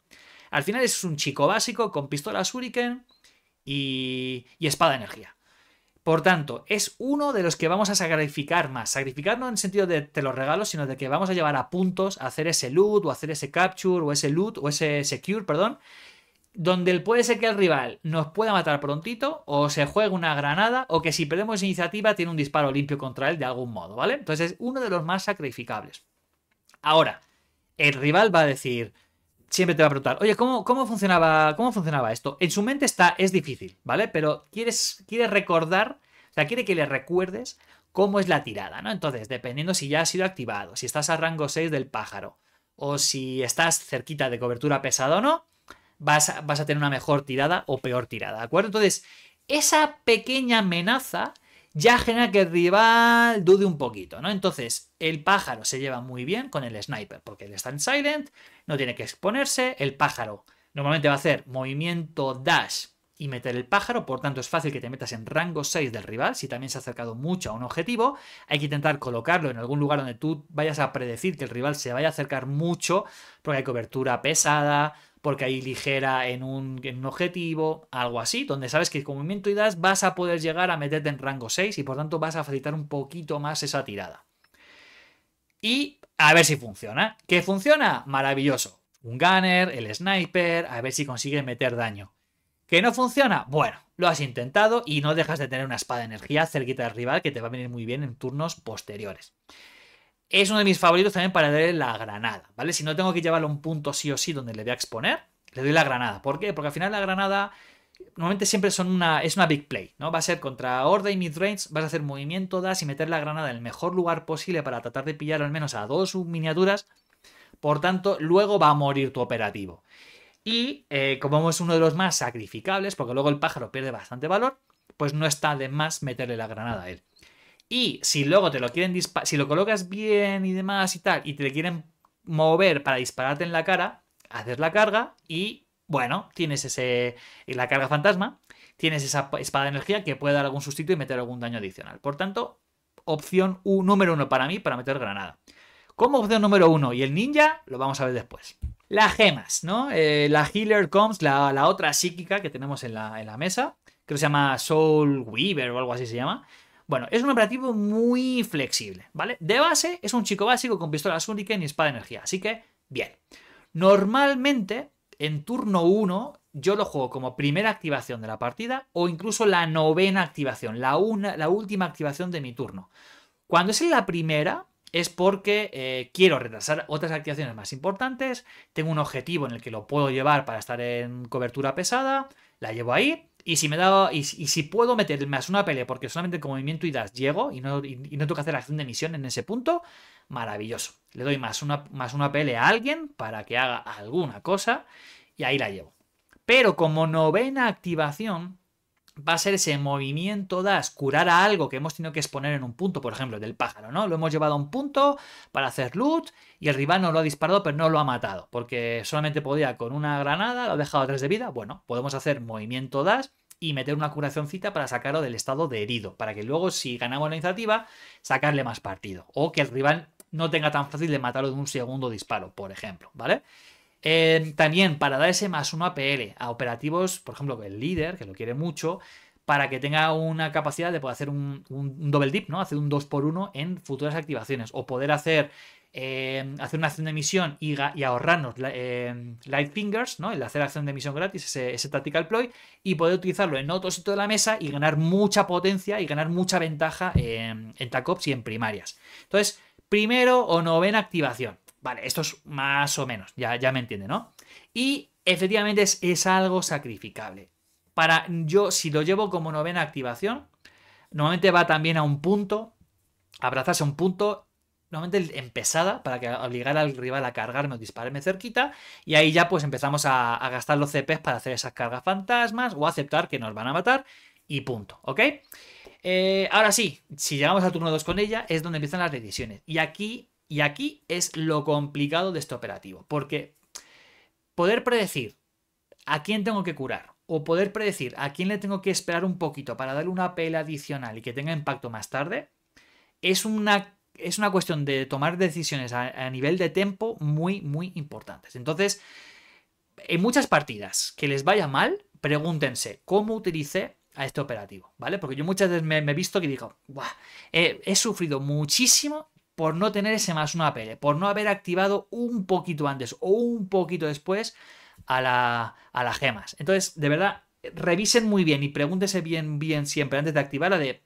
Al final es un chico básico con pistola shuriken y, y espada de energía. Por tanto, es uno de los que vamos a sacrificar más. Sacrificar no en el sentido de te lo regalo, sino de que vamos a llevar a puntos a hacer ese loot o hacer ese capture o ese loot o ese secure, perdón. Donde puede ser que el rival nos pueda matar prontito o se juegue una granada o que si perdemos iniciativa tiene un disparo limpio contra él de algún modo, ¿vale? Entonces es uno de los más sacrificables. Ahora, el rival va a decir... Siempre te va a preguntar, oye, ¿cómo, cómo, funcionaba, ¿cómo funcionaba esto? En su mente está, es difícil, ¿vale? Pero quieres, quieres recordar, o sea, quiere que le recuerdes cómo es la tirada, ¿no? Entonces, dependiendo si ya ha sido activado, si estás a rango seis del pájaro, o si estás cerquita de cobertura pesada o no, vas a, vas a tener una mejor tirada o peor tirada, ¿de acuerdo? Entonces, esa pequeña amenaza ya genera que el rival dude un poquito, ¿no? Entonces, el pájaro se lleva muy bien con el sniper, porque él está en silent, no tiene que exponerse, el pájaro normalmente va a hacer movimiento dash y meter el pájaro, por tanto es fácil que te metas en rango seis del rival, si también se ha acercado mucho a un objetivo, hay que intentar colocarlo en algún lugar donde tú vayas a predecir que el rival se vaya a acercar mucho, porque hay cobertura pesada, porque hay ligera en un, en un objetivo, algo así, donde sabes que con movimiento y dash vas a poder llegar a meterte en rango seis y por tanto vas a facilitar un poquito más esa tirada. Y a ver si funciona. ¿Qué funciona? Maravilloso. Un gunner, el sniper, a ver si consigue meter daño. ¿Que no funciona? Bueno, lo has intentado y no dejas de tener una espada de energía cerquita del rival que te va a venir muy bien en turnos posteriores. Es uno de mis favoritos también para darle la granada, ¿vale? Si no tengo que llevarlo a un punto sí o sí donde le voy a exponer, le doy la granada. ¿Por qué? Porque al final la granada normalmente siempre son una, es una big play, ¿no? Va a ser contra horda y midrange, vas a hacer movimiento, das y meter la granada en el mejor lugar posible para tratar de pillar al menos a dos miniaturas. Por tanto, luego va a morir tu operativo. Y eh, como es uno de los más sacrificables, porque luego el pájaro pierde bastante valor, pues no está de más meterle la granada a él. Y si luego te lo quieren disparar, si lo colocas bien y demás y tal, y te le quieren mover para dispararte en la cara, haces la carga y, bueno, tienes ese la carga fantasma, tienes esa espada de energía que puede dar algún sustituto y meter algún daño adicional. Por tanto, opción u, número uno para mí, para meter granada. Como opción número uno y el ninja, lo vamos a ver después. Las gemas, ¿no? Eh, la Heller Pox, la, la otra psíquica que tenemos en la, en la mesa, que se llama Soul Weaver o algo así se llama. Bueno, es un operativo muy flexible, ¿vale? De base es un chico básico con pistola shuriken y espada de energía, así que bien. Normalmente en turno uno yo lo juego como primera activación de la partida o incluso la novena activación, la, una, la última activación de mi turno. Cuando es en la primera es porque eh, quiero retrasar otras activaciones más importantes, tengo un objetivo en el que lo puedo llevar para estar en cobertura pesada, la llevo ahí Y si me da, y, y si puedo meter más una pelea, porque solamente con movimiento y dash llego y no, y, y no tengo que hacer acción de misión en ese punto, maravilloso. Le doy más una, más una pelea a alguien para que haga alguna cosa y ahí la llevo. Pero como novena activación va a ser ese movimiento dash, curar a algo que hemos tenido que exponer en un punto, por ejemplo, del pájaro, ¿no? Lo hemos llevado a un punto para hacer loot y el rival nos lo ha disparado pero no lo ha matado, porque solamente podía con una granada, lo ha dejado a tres de vida. Bueno, podemos hacer movimiento dash y meter una curacióncita para sacarlo del estado de herido, para que luego, si ganamos la iniciativa, sacarle más partido, o que el rival no tenga tan fácil de matarlo de un segundo disparo, por ejemplo, ¿vale? Eh, también para dar ese más uno A P L a operativos, por ejemplo, el líder, que lo quiere mucho, para que tenga una capacidad de poder hacer un, un, un double dip, ¿no? Hacer un dos por uno en futuras activaciones, o poder hacer, eh, hacer una acción de misión y, y ahorrarnos eh, light fingers, ¿no? El hacer acción de misión gratis, ese, ese tactical ploy, y poder utilizarlo en otro sitio de la mesa y ganar mucha potencia y ganar mucha ventaja en, en tacops y en primarias. Entonces, primero o novena activación. Vale, esto es más o menos, ya, ya me entiende, ¿no? Y efectivamente es, es algo sacrificable. Para yo, si lo llevo como novena activación, normalmente va también a un punto, abrazarse a un punto, normalmente en pesada, para que obligar al rival a cargarme o dispararme cerquita, y ahí ya pues empezamos a, a gastar los C Pes para hacer esas cargas fantasmas o aceptar que nos van a matar y punto, ¿ok? Eh, ahora sí, si llegamos al turno dos con ella, es donde empiezan las decisiones. Y aquí... Y aquí es lo complicado de este operativo, porque poder predecir a quién tengo que curar o poder predecir a quién le tengo que esperar un poquito para darle una pela adicional y que tenga impacto más tarde, es una, es una cuestión de tomar decisiones a, a nivel de tempo muy, muy importantes. Entonces, en muchas partidas que les vaya mal, pregúntense cómo utilicé a este operativo, ¿vale? Porque yo muchas veces me, me he visto que digo, guau, eh, he sufrido muchísimo por no tener ese más una A P L, por no haber activado un poquito antes o un poquito después a, la, a las gemas. Entonces, de verdad, revisen muy bien y pregúntese bien, bien siempre antes de activarla de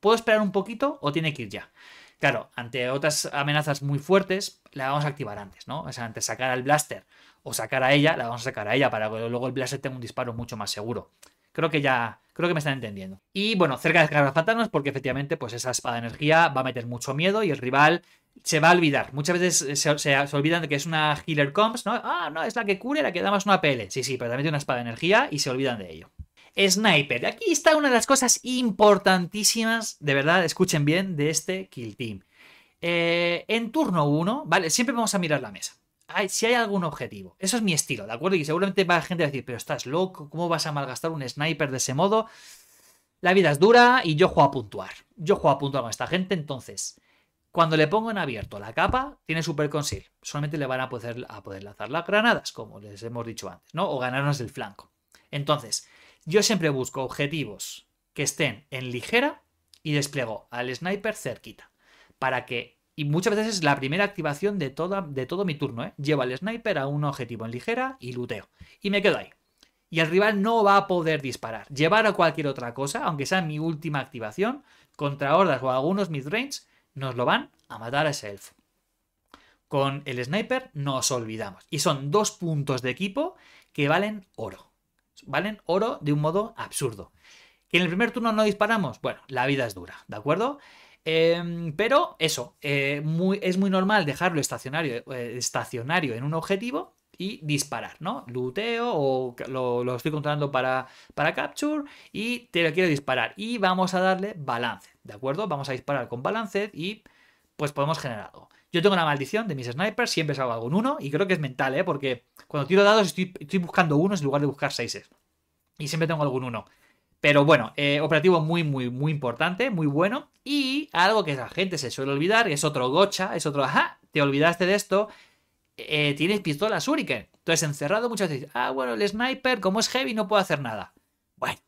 ¿puedo esperar un poquito o tiene que ir ya? Claro, ante otras amenazas muy fuertes, la vamos a activar antes, ¿no? O sea, antes de sacar al blaster o sacar a ella, la vamos a sacar a ella para que luego el blaster tenga un disparo mucho más seguro. Creo que ya, creo que me están entendiendo. Y bueno, cerca de cargas fantasmas, porque efectivamente pues esa espada de energía va a meter mucho miedo y el rival se va a olvidar. Muchas veces se, se, se olvidan de que es una healer comps, ¿no? Ah, no, es la que cure, la que da más una P L. Sí, sí, pero también tiene una espada de energía y se olvidan de ello. Sniper. Aquí está una de las cosas importantísimas, de verdad, escuchen bien, de este kill team. Eh, en turno uno, ¿vale? Siempre vamos a mirar la mesa. Hay, si hay algún objetivo. Eso es mi estilo, ¿de acuerdo? Y seguramente va gente a decir, pero estás loco, ¿cómo vas a malgastar un sniper de ese modo? La vida es dura y yo juego a puntuar. Yo juego a puntuar con esta gente, entonces, cuando le pongo en abierto la capa, tiene super conceal. Solamente le van a poder, a poder lanzar las granadas, como les hemos dicho antes, ¿no? O ganarnos el flanco. Entonces, yo siempre busco objetivos que estén en ligera y despliego al sniper cerquita, para que... Y muchas veces es la primera activación de, toda, de todo mi turno, ¿eh? Llevo al sniper a un objetivo en ligera y luteo. Y me quedo ahí. Y el rival no va a poder disparar. Llevar a cualquier otra cosa, aunque sea mi última activación, contra hordas o algunos midrange, nos lo van a matar a ese elfo. Con el sniper nos olvidamos. Y son dos puntos de equipo que valen oro. Valen oro de un modo absurdo. ¿Que en el primer turno no disparamos? Bueno, la vida es dura, ¿de acuerdo? Eh, pero eso, eh, muy, es muy normal dejarlo estacionario, eh, estacionario en un objetivo y disparar, ¿no? Luteo o lo, lo estoy controlando para, para capture y te lo quiero disparar. Y vamos a darle balance, ¿de acuerdo? Vamos a disparar con balance y pues podemos generar algo. Yo tengo una maldición de mis snipers, siempre salgo algún uno y creo que es mental, ¿eh? Porque cuando tiro dados estoy, estoy buscando unos en lugar de buscar seises. Y siempre tengo algún uno. Pero bueno, eh, operativo muy, muy, muy importante, muy bueno. Y algo que la gente se suele olvidar, es otro gocha, es otro, ajá, te olvidaste de esto, eh, tienes pistola shuriken. Entonces, encerrado muchas veces, ah, bueno, el sniper, como es heavy, no puedo hacer nada. Bueno,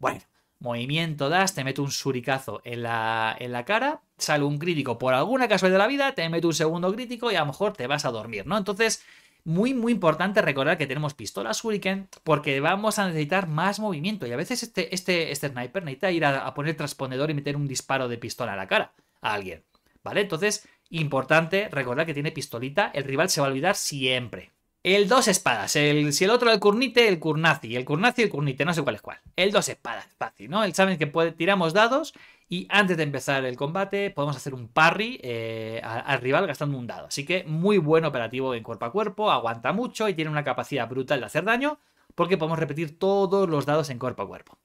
bueno, movimiento das, te meto un shuricazo en la, en la cara, sale un crítico por alguna casualidad de la vida, te meto un segundo crítico y a lo mejor te vas a dormir, ¿no? Entonces... Muy, muy importante recordar que tenemos pistolas shuriken porque vamos a necesitar más movimiento. Y a veces este, este, este sniper necesita ir a, a poner transpondedor y meter un disparo de pistola a la cara a alguien, ¿vale? Entonces, importante recordar que tiene pistolita. El rival se va a olvidar siempre. El dos espadas. El, si el otro era el Kurnite, el Kurnathi. El Kurnathi y el Kurnite, no sé cuál es cuál. El dos espadas, fácil, ¿no? El, saben que puede, tiramos dados y antes de empezar el combate podemos hacer un parry eh, al rival gastando un dado. Así que muy buen operativo en cuerpo a cuerpo, aguanta mucho y tiene una capacidad brutal de hacer daño porque podemos repetir todos los dados en cuerpo a cuerpo.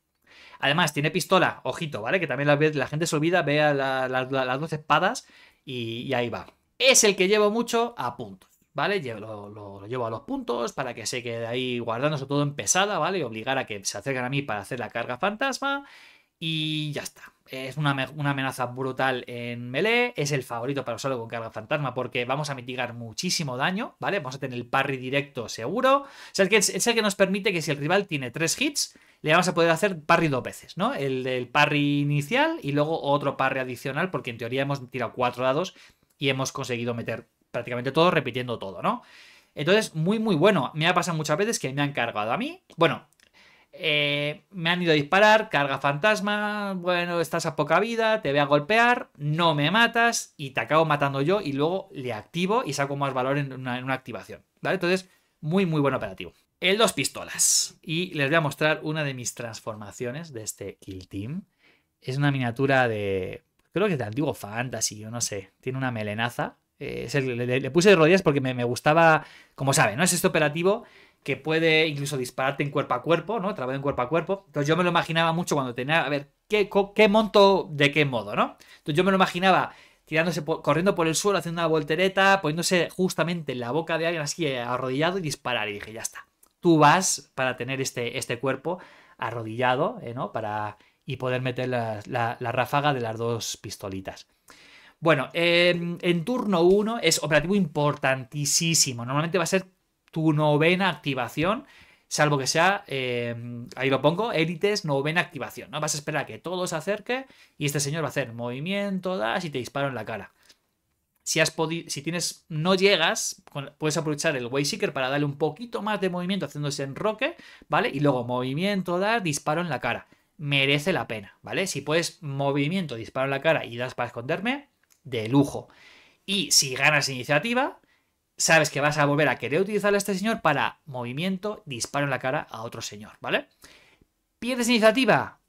Además, tiene pistola, ojito, ¿vale? Que también la, la gente se olvida, vea la, la, la, las dos espadas y, y ahí va. Es el que llevo mucho a punto. ¿Vale? Lo, lo, lo llevo a los puntos para que se quede ahí guardándose todo en pesada, ¿vale? Y obligar a que se acerquen a mí para hacer la carga fantasma. Y ya está. Es una, una amenaza brutal en melee. Es el favorito para usarlo con carga fantasma porque vamos a mitigar muchísimo daño, ¿vale? Vamos a tener el parry directo seguro. O sea, es, que es, es el que nos permite que si el rival tiene tres hits, le vamos a poder hacer parry dos veces, ¿no? El del parry inicial y luego otro parry adicional porque en teoría hemos tirado cuatro dados y hemos conseguido meter prácticamente todo, repitiendo todo, ¿no? Entonces, muy, muy bueno. Me ha pasado muchas veces que me han cargado a mí. Bueno, eh, me han ido a disparar, carga fantasma, bueno, estás a poca vida, te voy a golpear, no me matas y te acabo matando yo y luego le activo y saco más valor en una, en una activación, ¿vale? Entonces, muy, muy buen operativo. El dos pistolas. Y les voy a mostrar una de mis transformaciones de este Kill Team. Es una miniatura de... creo que es de antiguo fantasy, yo no sé. Tiene una melenaza. Eh, le, le, le puse de rodillas porque me, me gustaba, como saben, ¿no? Es este operativo que puede incluso dispararte en cuerpo a cuerpo, ¿no? Trabajo en cuerpo a cuerpo. Entonces yo me lo imaginaba mucho cuando tenía, a ver, ¿qué, qué monto de qué modo, ¿no? Entonces yo me lo imaginaba tirándose, por, corriendo por el suelo, haciendo una voltereta, poniéndose justamente en la boca de alguien así arrodillado y disparar. Y dije, ya está, tú vas para tener este, este cuerpo arrodillado, ¿eh, no? Para, y poder meter la, la, la ráfaga de las dos pistolitas. Bueno, eh, en turno uno es operativo importantísimo. Normalmente va a ser tu novena activación, salvo que sea, eh, ahí lo pongo, élites, novena activación, ¿no? Vas a esperar a que todo se acerque y este señor va a hacer movimiento, dash y te disparo en la cara. Si, has si tienes, no llegas, puedes aprovechar el Wayseeker para darle un poquito más de movimiento haciéndose enroque, ¿vale? Y luego movimiento, dash, disparo en la cara. Merece la pena, ¿vale? Si puedes movimiento, disparo en la cara y das para esconderme, de lujo. Y si ganas iniciativa, sabes que vas a volver a querer utilizar a este señor para movimiento, disparo en la cara a otro señor, ¿vale? ¿Pierdes iniciativa?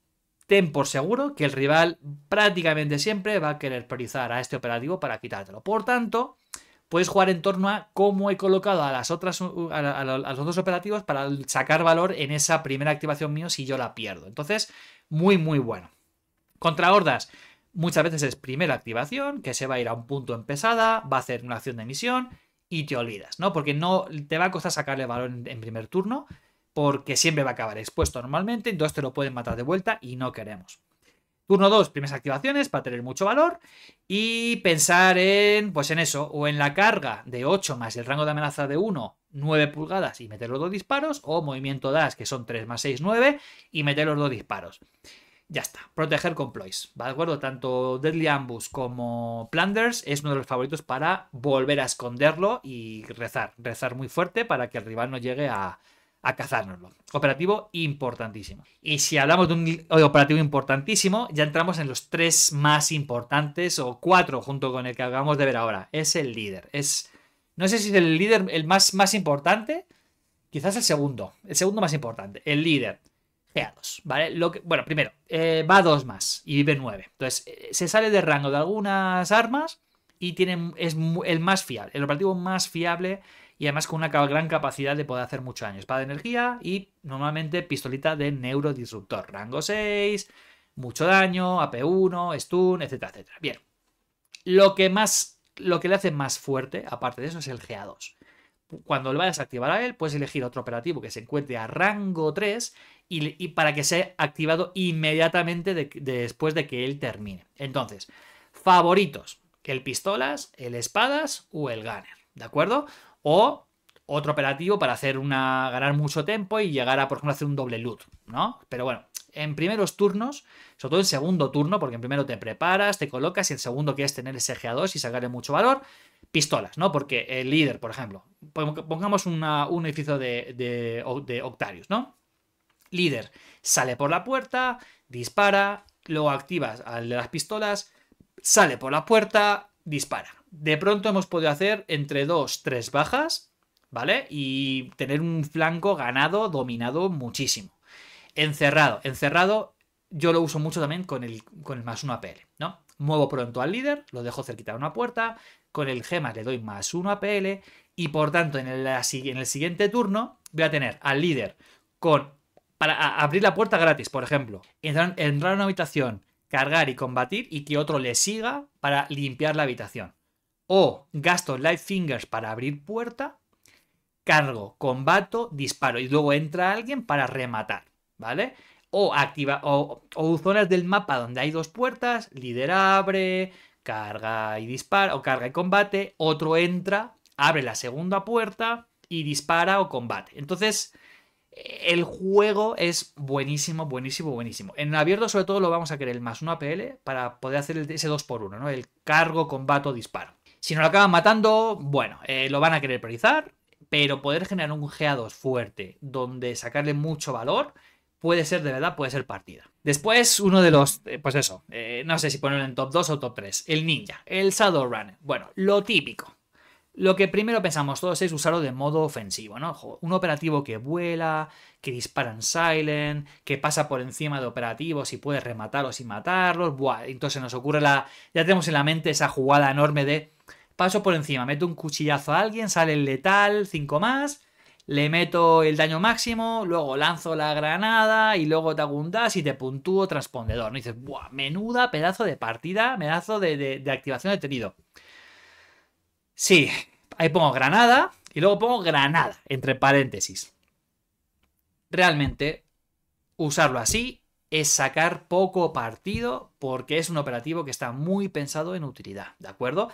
Ten por seguro que el rival prácticamente siempre va a querer priorizar a este operativo para quitártelo. Por tanto, puedes jugar en torno a cómo he colocado a, las otras, a, la, a los dos operativos para sacar valor en esa primera activación mía si yo la pierdo. Entonces, muy, muy bueno. Contra hordas. Muchas veces es primera activación, que se va a ir a un punto en pesada, va a hacer una acción de misión y te olvidas, ¿no? Porque no te va a costar sacarle valor en, en primer turno, porque siempre va a acabar expuesto normalmente, entonces te lo pueden matar de vuelta y no queremos. Turno dos, primeras activaciones, para tener mucho valor y pensar en, pues en eso, o en la carga de ocho más el rango de amenaza de uno, nueve pulgadas y meter los dos disparos, o movimiento dash, que son tres más seis, nueve, y meter los dos disparos. Ya está, proteger con ploys, ¿de acuerdo? Tanto Deadly Ambush como Plunders es uno de los favoritos para volver a esconderlo y rezar, rezar muy fuerte para que el rival no llegue a, a cazárnoslo. Operativo importantísimo. Y si hablamos de un operativo importantísimo, ya entramos en los tres más importantes o cuatro junto con el que acabamos de ver ahora. Es el líder. Es, no sé si es el líder el más, más importante, quizás el segundo, el segundo más importante, el líder. G A dos, ¿vale? Lo que, bueno, primero, eh, va a dos más y vive nueve. Entonces, eh, se sale de rango de algunas armas y tiene, es el más fiable, el operativo más fiable y además con una gran capacidad de poder hacer mucho daño. Espada de energía y normalmente pistolita de neurodisruptor. Rango seis, mucho daño, A P uno, stun, etcétera, etcétera. Bien. Lo que, más, lo que le hace más fuerte, aparte de eso, es el G A dos. Cuando lo vayas a activar a él, puedes elegir otro operativo que se encuentre a rango tres y, y para que sea activado inmediatamente de, de, después de que él termine. Entonces, favoritos, el pistolas, el espadas o el gunner, ¿de acuerdo? O otro operativo para hacer una ganar mucho tiempo y llegar a, por ejemplo, hacer un doble loot, ¿no? Pero bueno, en primeros turnos, sobre todo en segundo turno, porque en primero te preparas, te colocas y en segundo quieres tener ese G A dos y sacarle mucho valor. Pistolas, ¿no? Porque el líder, por ejemplo, pongamos una, un edificio de, de, de Octarius, ¿no? Líder sale por la puerta, dispara, luego activas al de las pistolas, sale por la puerta, dispara. De pronto hemos podido hacer entre dos, tres bajas, ¿vale? Y tener un flanco ganado, dominado muchísimo. Encerrado. Encerrado yo lo uso mucho también con el, con el más uno A P L, ¿no? Muevo pronto al líder, lo dejo cerquita de una puerta, con el gema le doy más uno A P L y por tanto en el, en el siguiente turno voy a tener al líder con... para abrir la puerta gratis, por ejemplo. Entrar, entrar a una habitación, cargar y combatir y que otro le siga para limpiar la habitación. O gasto Light Fingers para abrir puerta, cargo, combato, disparo y luego entra alguien para rematar, ¿vale? O activa o, o zonas del mapa donde hay dos puertas, líder abre, carga y dispara, o carga y combate, otro entra, abre la segunda puerta y dispara o combate. Entonces... el juego es buenísimo, buenísimo, buenísimo. En abierto, sobre todo, lo vamos a querer el más uno A P L para poder hacer ese dos por uno, ¿no? El cargo, combato, disparo. Si no lo acaban matando, bueno, eh, lo van a querer priorizar, pero poder generar un G A dos fuerte donde sacarle mucho valor puede ser, de verdad, puede ser partida. Después, uno de los... Eh, pues eso, eh, no sé si ponerlo en top dos o top tres. El ninja, el Shadowrun. Bueno, lo típico. Lo que primero pensamos todos es usarlo de modo ofensivo, ¿no? Un operativo que vuela, que dispara en silent, que pasa por encima de operativos y puede rematarlos y matarlos. Buah, entonces nos ocurre la... ya tenemos en la mente esa jugada enorme de... paso por encima, meto un cuchillazo a alguien, sale el letal, cinco más, le meto el daño máximo, luego lanzo la granada y luego te hago un dash y te puntúo transpondedor, ¿no? Y dices, buah, menuda pedazo de partida, pedazo de, de, de activación de tenido. Sí, ahí pongo granada y luego pongo granada, entre paréntesis. Realmente, usarlo así es sacar poco partido porque es un operativo que está muy pensado en utilidad, ¿de acuerdo?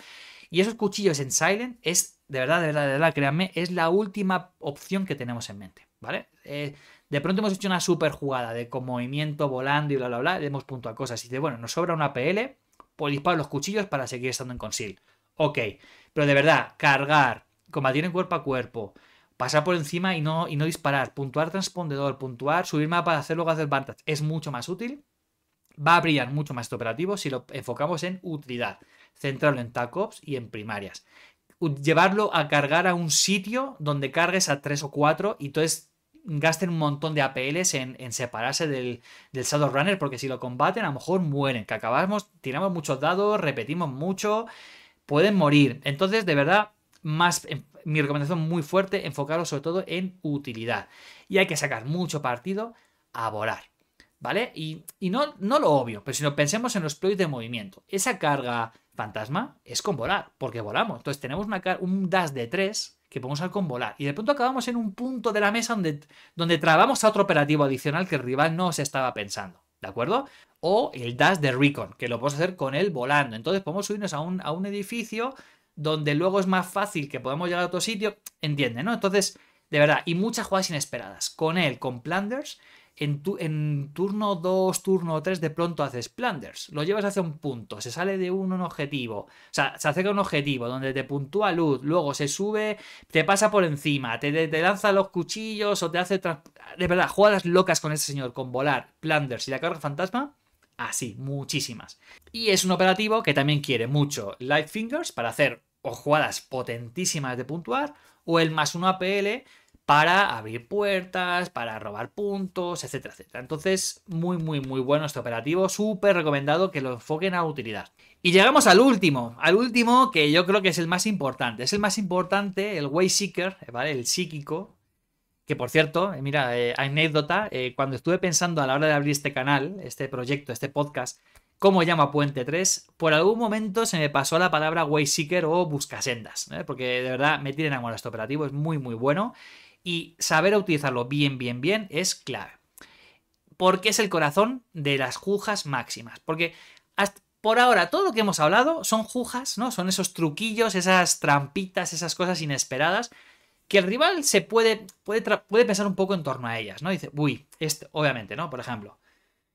Y esos cuchillos en silent es, de verdad, de verdad, de verdad, créanme, es la última opción que tenemos en mente, ¿vale? Eh, de pronto hemos hecho una super jugada de con movimiento, volando y bla, bla, bla, le hemos puntuado cosas y dice, bueno, nos sobra una P L, pues disparo los cuchillos para seguir estando en conceal. Ok, pero de verdad, cargar, combatir en cuerpo a cuerpo, pasar por encima y no, y no disparar, puntuar transpondedor, puntuar, subir mapa para hacer luego hacer vantage, es mucho más útil, va a brillar mucho más este operativo si lo enfocamos en utilidad, centrarlo en tac-ops y en primarias, llevarlo a cargar a un sitio donde cargues a tres o cuatro y entonces gasten un montón de A P Ls en, en separarse del, del Shadowrunner porque si lo combaten a lo mejor mueren, que acabamos, tiramos muchos dados, repetimos mucho... pueden morir. Entonces, de verdad, más, mi recomendación muy fuerte, enfocaros sobre todo en utilidad. Y hay que sacar mucho partido a volar, ¿vale? Y, y no, no lo obvio, pero si no pensemos en los plays de movimiento. Esa carga fantasma es con volar, porque volamos. Entonces tenemos una, un dash de tres que podemos usar con volar. Y de pronto acabamos en un punto de la mesa donde, donde trabamos a otro operativo adicional que el rival no se estaba pensando, ¿de acuerdo? O el dash de recon, que lo podemos hacer con él volando. Entonces podemos subirnos a un, a un edificio donde luego es más fácil que podamos llegar a otro sitio. ¿Entienden, no? Entonces, de verdad, y muchas jugadas inesperadas. Con él, con Plunders, en, tu, en turno dos, turno tres, de pronto haces Plunders. Lo llevas hacia un punto, se sale de un, un objetivo. O sea, se acerca a un objetivo donde te puntúa luz, luego se sube, te pasa por encima, te, te, te lanza los cuchillos o te hace... De verdad, jugadas locas con ese señor, con volar, Plunders y la carga fantasma... así, muchísimas. Y es un operativo que también quiere mucho Light Fingers para hacer o jugadas potentísimas de puntuar o el más uno A P L para abrir puertas, para robar puntos, etcétera, etcétera. Entonces, muy, muy, muy bueno este operativo. Súper recomendado que lo enfoquen a utilidad. Y llegamos al último. Al último que yo creo que es el más importante. Es el más importante, el Wayseeker, ¿vale? El psíquico. Que por cierto, mira, eh, anécdota, eh, cuando estuve pensando a la hora de abrir este canal, este proyecto, este podcast, cómo llama Puente tres, por algún momento se me pasó la palabra Wayseeker o Buscasendas, ¿eh? Porque de verdad me tiene enamorado este operativo, es muy muy bueno y saber utilizarlo bien bien bien es clave. Porque es el corazón de las jujas máximas, porque hasta por ahora todo lo que hemos hablado son jujas, ¿no? Son esos truquillos, esas trampitas, esas cosas inesperadas que el rival se puede, puede, puede pensar un poco en torno a ellas, ¿no? Dice, uy, este, obviamente, ¿no? Por ejemplo,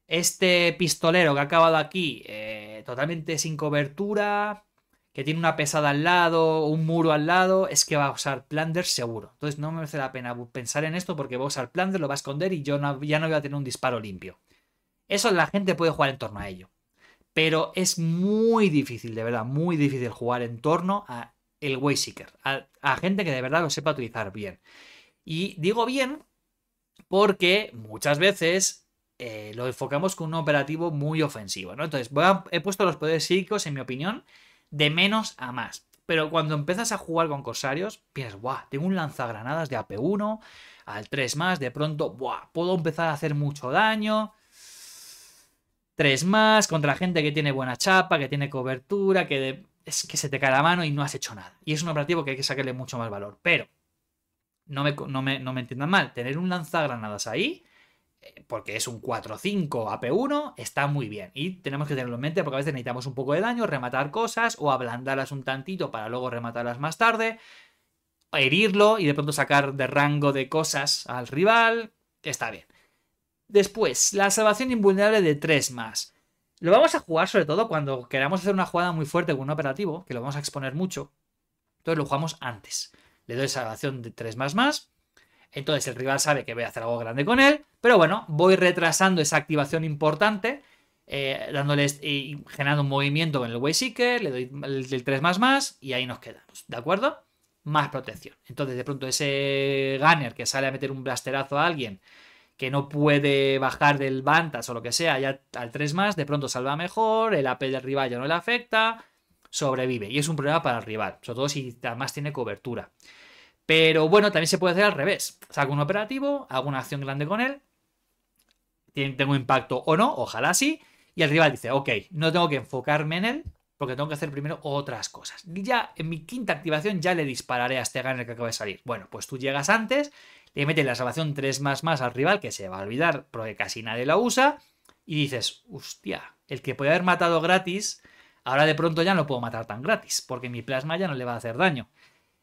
este pistolero que ha acabado aquí eh, totalmente sin cobertura, que tiene una pesada al lado, un muro al lado, es que va a usar Plunder seguro. Entonces no me merece la pena pensar en esto porque va a usar Plunder, lo va a esconder y yo no, ya no voy a tener un disparo limpio. Eso la gente puede jugar en torno a ello. Pero es muy difícil, de verdad, muy difícil jugar en torno a el Wayseeker, a, a gente que de verdad lo sepa utilizar bien. Y digo bien porque muchas veces eh, lo enfocamos con un operativo muy ofensivo, ¿no? Entonces voy a, he puesto los poderes psíquicos, en mi opinión, de menos a más. Pero cuando empiezas a jugar con corsarios, piensas, ¡buah! Tengo un lanzagranadas de A P uno, al tres más, de pronto, ¡buah! Puedo empezar a hacer mucho daño. tres más, contra gente que tiene buena chapa, que tiene cobertura, que... De... es que se te cae la mano y no has hecho nada. Y es un operativo que hay que sacarle mucho más valor. Pero, no me, no me, no me entiendan mal, tener un lanzagranadas ahí, porque es un cuatro cinco A P uno, está muy bien. Y tenemos que tenerlo en mente porque a veces necesitamos un poco de daño, rematar cosas o ablandarlas un tantito para luego rematarlas más tarde, herirlo y de pronto sacar de rango de cosas al rival. Está bien. Después, la salvación invulnerable de tres más. Lo vamos a jugar sobre todo cuando queramos hacer una jugada muy fuerte con un operativo, que lo vamos a exponer mucho. Entonces lo jugamos antes. Le doy salvación de tres más más. Entonces el rival sabe que voy a hacer algo grande con él. Pero bueno, voy retrasando esa activación importante, eh, dándoles y eh, generando un movimiento con el Wayseeker. Le doy el tres más más y ahí nos quedamos. ¿De acuerdo? Más protección. Entonces de pronto ese gunner que sale a meter un blasterazo a alguien que no puede bajar del Vantage o lo que sea, ya al tres más, de pronto salva mejor, el A P del rival ya no le afecta, sobrevive. Y es un problema para el rival, sobre todo si además tiene cobertura. Pero bueno, también se puede hacer al revés. Saco un operativo, hago una acción grande con él, tengo impacto o no, ojalá sí, y el rival dice, ok, no tengo que enfocarme en él, porque tengo que hacer primero otras cosas. Ya en mi quinta activación ya le dispararé a este gunner que acaba de salir. Bueno, pues tú llegas antes, le metes la salvación tres más más al rival, que se va a olvidar porque casi nadie la usa, y dices, hostia, el que podía haber matado gratis, ahora de pronto ya no lo puedo matar tan gratis, porque mi plasma ya no le va a hacer daño.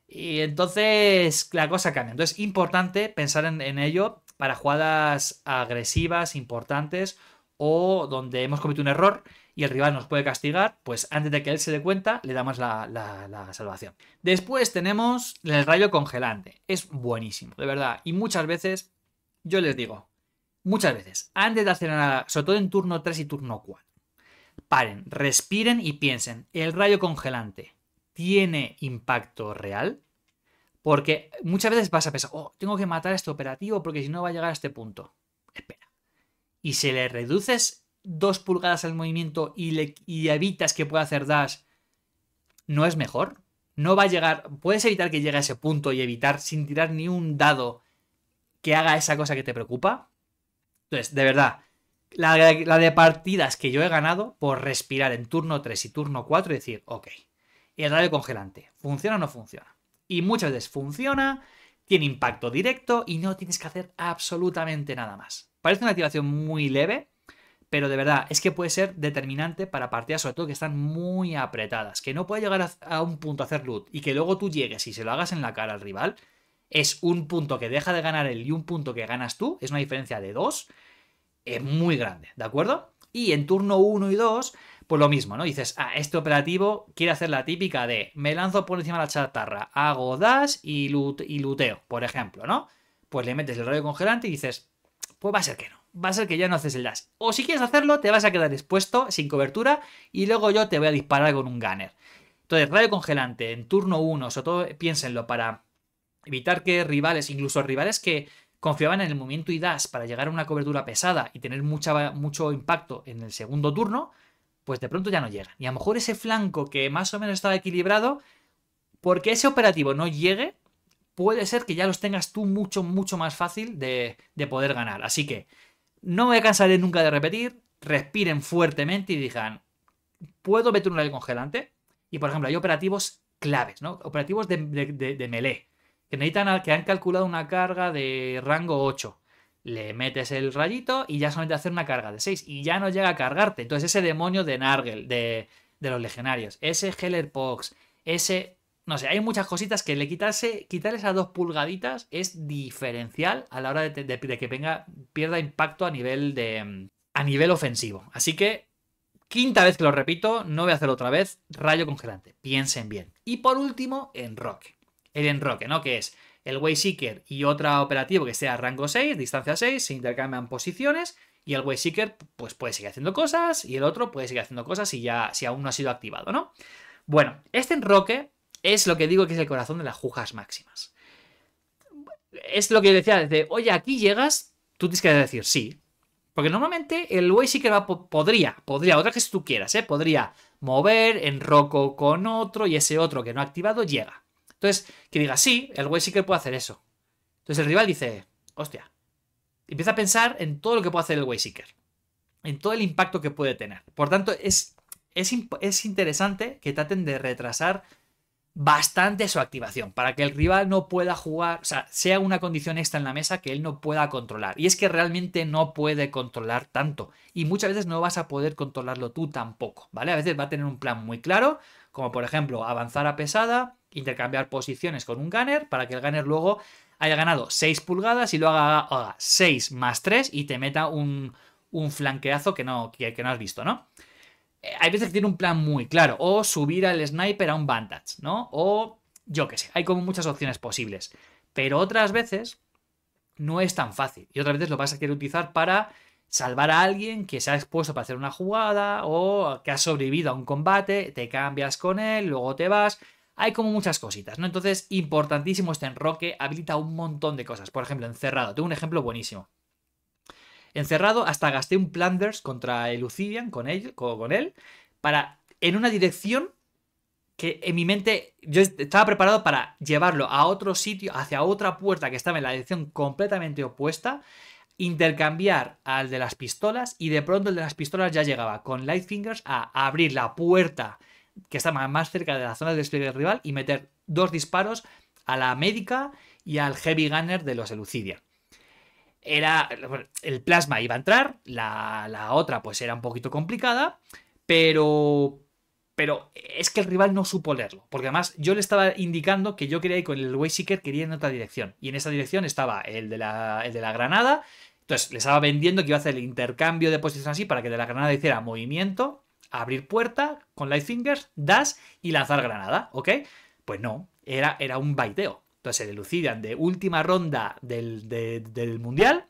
Y entonces la cosa cambia. Entonces es importante pensar en, en ello para jugadas agresivas, importantes, o donde hemos cometido un error y el rival nos puede castigar, pues antes de que él se dé cuenta, le damos la, la, la salvación. Después tenemos el rayo congelante. Es buenísimo, de verdad. Y muchas veces, yo les digo, muchas veces, antes de hacer nada, sobre todo en turno tres y turno cuatro, paren, respiren y piensen, ¿el rayo congelante tiene impacto real? Porque muchas veces vas a pensar, oh, tengo que matar a este operativo porque si no va a llegar a este punto. Espera. Y si le reduces dos pulgadas al movimiento y, le, y evitas que pueda hacer dash, ¿no es mejor? No va a llegar. Puedes evitar que llegue a ese punto y evitar sin tirar ni un dado que haga esa cosa que te preocupa. Entonces, de verdad, la, la de partidas que yo he ganado por respirar en turno tres y turno cuatro y decir, ok, el rayo congelante, ¿funciona o no funciona? Y muchas veces funciona, tiene impacto directo y no tienes que hacer absolutamente nada más. Parece una activación muy leve, pero de verdad, es que puede ser determinante para partidas, sobre todo que están muy apretadas, que no puede llegar a un punto a hacer loot y que luego tú llegues y se lo hagas en la cara al rival. Es un punto que deja de ganar él y un punto que ganas tú, es una diferencia de dos, es muy grande, ¿de acuerdo? Y en turno uno y dos, pues lo mismo, ¿no? Dices, ah, este operativo quiere hacer la típica de me lanzo por encima de la chatarra, hago dash y, loot, y looteo, por ejemplo, ¿no? Pues le metes el rayo congelante y dices, pues va a ser que no. Va a ser que ya no haces el dash. O si quieres hacerlo, te vas a quedar expuesto, sin cobertura, y luego yo te voy a disparar con un gunner. Entonces, rayo congelante en turno uno, sobre todo piénsenlo, para evitar que rivales, incluso rivales que confiaban en el movimiento y dash para llegar a una cobertura pesada y tener mucha, mucho impacto en el segundo turno, pues de pronto ya no llegan. Y a lo mejor ese flanco que más o menos estaba equilibrado, porque ese operativo no llegue, puede ser que ya los tengas tú mucho, mucho más fácil de, de poder ganar. Así que no me cansaré nunca de repetir, respiren fuertemente y digan, ¿puedo meter un rayo congelante? Y por ejemplo, hay operativos claves, ¿no? Operativos de, de, de, de melee, que necesitan, que han calculado una carga de rango ocho. Le metes el rayito y ya solamente hacer una carga de seis y ya no llega a cargarte. Entonces ese demonio de Nargel, de, de los legionarios, ese Heller Pox, ese... no sé, hay muchas cositas que le quitarse, quitar esas dos pulgaditas es diferencial a la hora de, de, de que venga, pierda impacto a nivel, de, a nivel ofensivo. Así que, quinta vez que lo repito, no voy a hacerlo otra vez, rayo congelante. Piensen bien. Y por último, enroque. El enroque, ¿no? Que es el Wayseeker y otro operativo que sea rango seis, distancia seis, se intercambian posiciones y el Wayseeker pues, puede seguir haciendo cosas y el otro puede seguir haciendo cosas si, ya, si aún no ha sido activado, ¿no? Bueno, este enroque Es lo que digo que es el corazón de las jujas máximas. Es lo que decía desde, oye, aquí llegas, tú tienes que decir sí. Porque normalmente el Wayseeker va po podría, podría, otra que si tú quieras, ¿eh? Podría mover, enroco con otro y ese otro que no ha activado llega. Entonces, que diga sí, el Wayseeker puede hacer eso. Entonces el rival dice, hostia, empieza a pensar en todo lo que puede hacer el Wayseeker, en todo el impacto que puede tener. Por tanto, es, es, es interesante que traten de retrasar bastante su activación, para que el rival no pueda jugar, o sea, sea una condición extra en la mesa que él no pueda controlar. Y es que realmente no puede controlar tanto, y muchas veces no vas a poder controlarlo tú tampoco, ¿vale? A veces va a tener un plan muy claro, como por ejemplo avanzar a pesada, intercambiar posiciones con un gunner, para que el gunner luego haya ganado seis pulgadas y lo haga, haga seis más tres y te meta un, un flanqueazo que no, que, que no has visto, ¿no? Hay veces que tiene un plan muy claro. O subir al sniper a un bandage, ¿no? O yo qué sé. Hay como muchas opciones posibles. Pero otras veces no es tan fácil. Y otras veces lo vas a querer utilizar para salvar a alguien que se ha expuesto para hacer una jugada o que ha sobrevivido a un combate. Te cambias con él, luego te vas. Hay como muchas cositas, ¿no? Entonces, importantísimo este enroque. Habilita un montón de cosas. Por ejemplo, encerrado. Tengo un ejemplo buenísimo. Encerrado, hasta gasté un Plunders contra Elucidian con él, con él para, en una dirección que en mi mente yo estaba preparado para llevarlo a otro sitio, hacia otra puerta que estaba en la dirección completamente opuesta, intercambiar al de las pistolas y de pronto el de las pistolas ya llegaba con Lightfingers a abrir la puerta que estaba más cerca de la zona de despliegue del rival y meter dos disparos a la médica y al Heavy Gunner de los Elucidian. Era, el plasma iba a entrar, la, la otra pues era un poquito complicada, pero, pero es que el rival no supo leerlo, porque además yo le estaba indicando que yo quería ir con el Wayseeker, quería ir en otra dirección, y en esa dirección estaba el de la, el de la granada, entonces le estaba vendiendo que iba a hacer el intercambio de posiciones así para que de la granada hiciera movimiento, abrir puerta con Lightfingers, dash y lanzar granada, ¿ok? Pues no, era, era un baiteo. Entonces el Elucidian de última ronda del, de, del mundial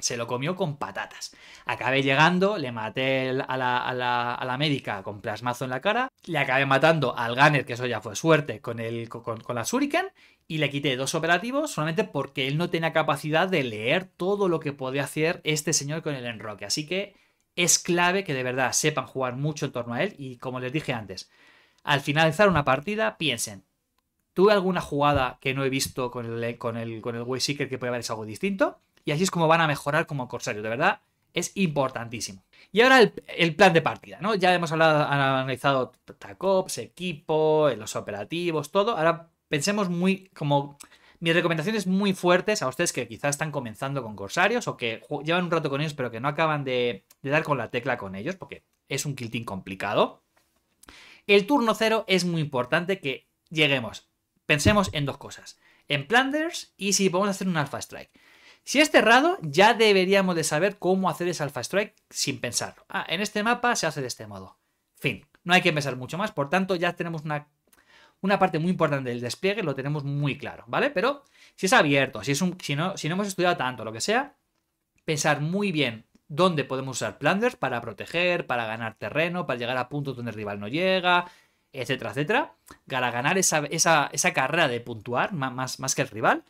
se lo comió con patatas. Acabé llegando, le maté a la, a, la, a la médica con plasmazo en la cara, le acabé matando al gunner, que eso ya fue suerte, con, el, con, con la shuriken, y le quité dos operativos solamente porque él no tenía capacidad de leer todo lo que podía hacer este señor con el enroque. Así que es clave que de verdad sepan jugar mucho en torno a él y, como les dije antes, al finalizar una partida piensen, ¿tuve alguna jugada que no he visto con el, con el, con el Wayseeker que puede haber algo distinto? Y así es como van a mejorar como corsario. De verdad, es importantísimo. Y ahora el, el plan de partida, ¿no? Ya hemos hablado, analizado tacops, equipo, los operativos, todo. Ahora pensemos muy... como mis recomendaciones muy fuertes a ustedes que quizás están comenzando con corsarios o que llevan un rato con ellos pero que no acaban de, de dar con la tecla con ellos porque es un kill team complicado. El turno cero es muy importante que lleguemos... Pensemos en dos cosas, en Plunders y si podemos hacer un Alpha Strike. Si es cerrado, ya deberíamos de saber cómo hacer ese Alpha Strike sin pensarlo. Ah, en este mapa se hace de este modo. Fin, no hay que pensar mucho más, por tanto ya tenemos una, una parte muy importante del despliegue, lo tenemos muy claro, ¿vale? Pero si es abierto, si, es un, si, no, si no hemos estudiado tanto, lo que sea, pensar muy bien dónde podemos usar Plunders para proteger, para ganar terreno, para llegar a puntos donde el rival no llega... etcétera, etcétera, para ganar esa, esa, esa carrera de puntuar más, más que el rival,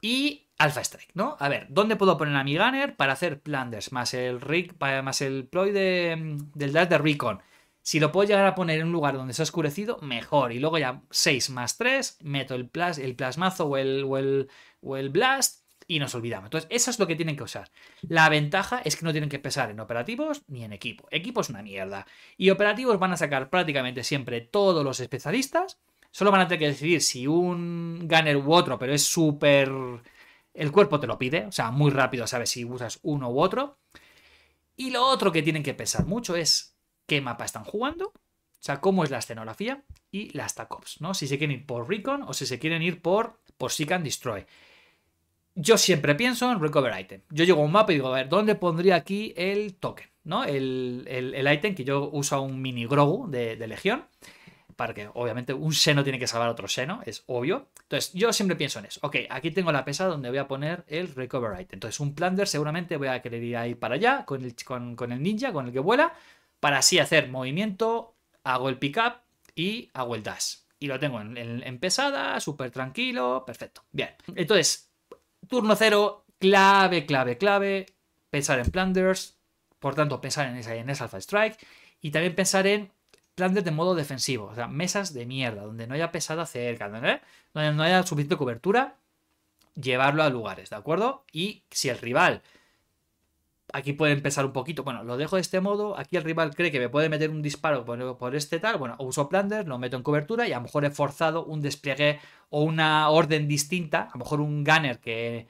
y Alpha Strike, ¿no? A ver, ¿dónde puedo poner a mi gunner para hacer Plunders más el rig, más el ploy de, del dash de Recon? Si lo puedo llegar a poner en un lugar donde se ha oscurecido, mejor, y luego ya seis más tres, meto el, plas, el plasmazo o el, o, el, o el blast, y nos olvidamos. Entonces, eso es lo que tienen que usar. La ventaja es que no tienen que pensar en operativos ni en equipo. Equipo es una mierda. Y operativos van a sacar prácticamente siempre todos los especialistas. Solo van a tener que decidir si un gunner u otro, pero es súper... El cuerpo te lo pide, o sea, muy rápido sabes si usas uno u otro. Y lo otro que tienen que pensar mucho es qué mapa están jugando, o sea, cómo es la escenografía y las tacops, ¿no? Si se quieren ir por Recon o si se quieren ir por, por Seek and Destroy. Yo siempre pienso en Recover Item. Yo llego a un mapa y digo, a ver, ¿dónde pondría aquí el token? ¿No? El, el, el item que yo uso un mini Grogu de, de Legión. Para que, obviamente, un seno tiene que salvar a otro seno. Es obvio. Entonces, yo siempre pienso en eso. Ok, aquí tengo la pesada donde voy a poner el Recover Item. Entonces, un Plunder seguramente voy a querer ir ahí para allá con el, con, con el ninja, con el que vuela. Para así hacer movimiento, hago el pick up y hago el dash. y lo tengo en, en, en pesada, súper tranquilo, perfecto. Bien, entonces, turno cero, clave, clave, clave, pensar en Plunders, por tanto, pensar en esa, en esa Alpha Strike, y también pensar en Plunders de modo defensivo, o sea, mesas de mierda, donde no haya pesada cerca, ¿eh? Donde no haya suficiente cobertura, llevarlo a lugares, ¿de acuerdo? Y si el rival... Aquí puede empezar un poquito. Bueno, lo dejo de este modo. Aquí el rival cree que me puede meter un disparo por, por este tal. Bueno, uso Plunder, lo meto en cobertura y a lo mejor he forzado un despliegue o una orden distinta. A lo mejor un gunner que,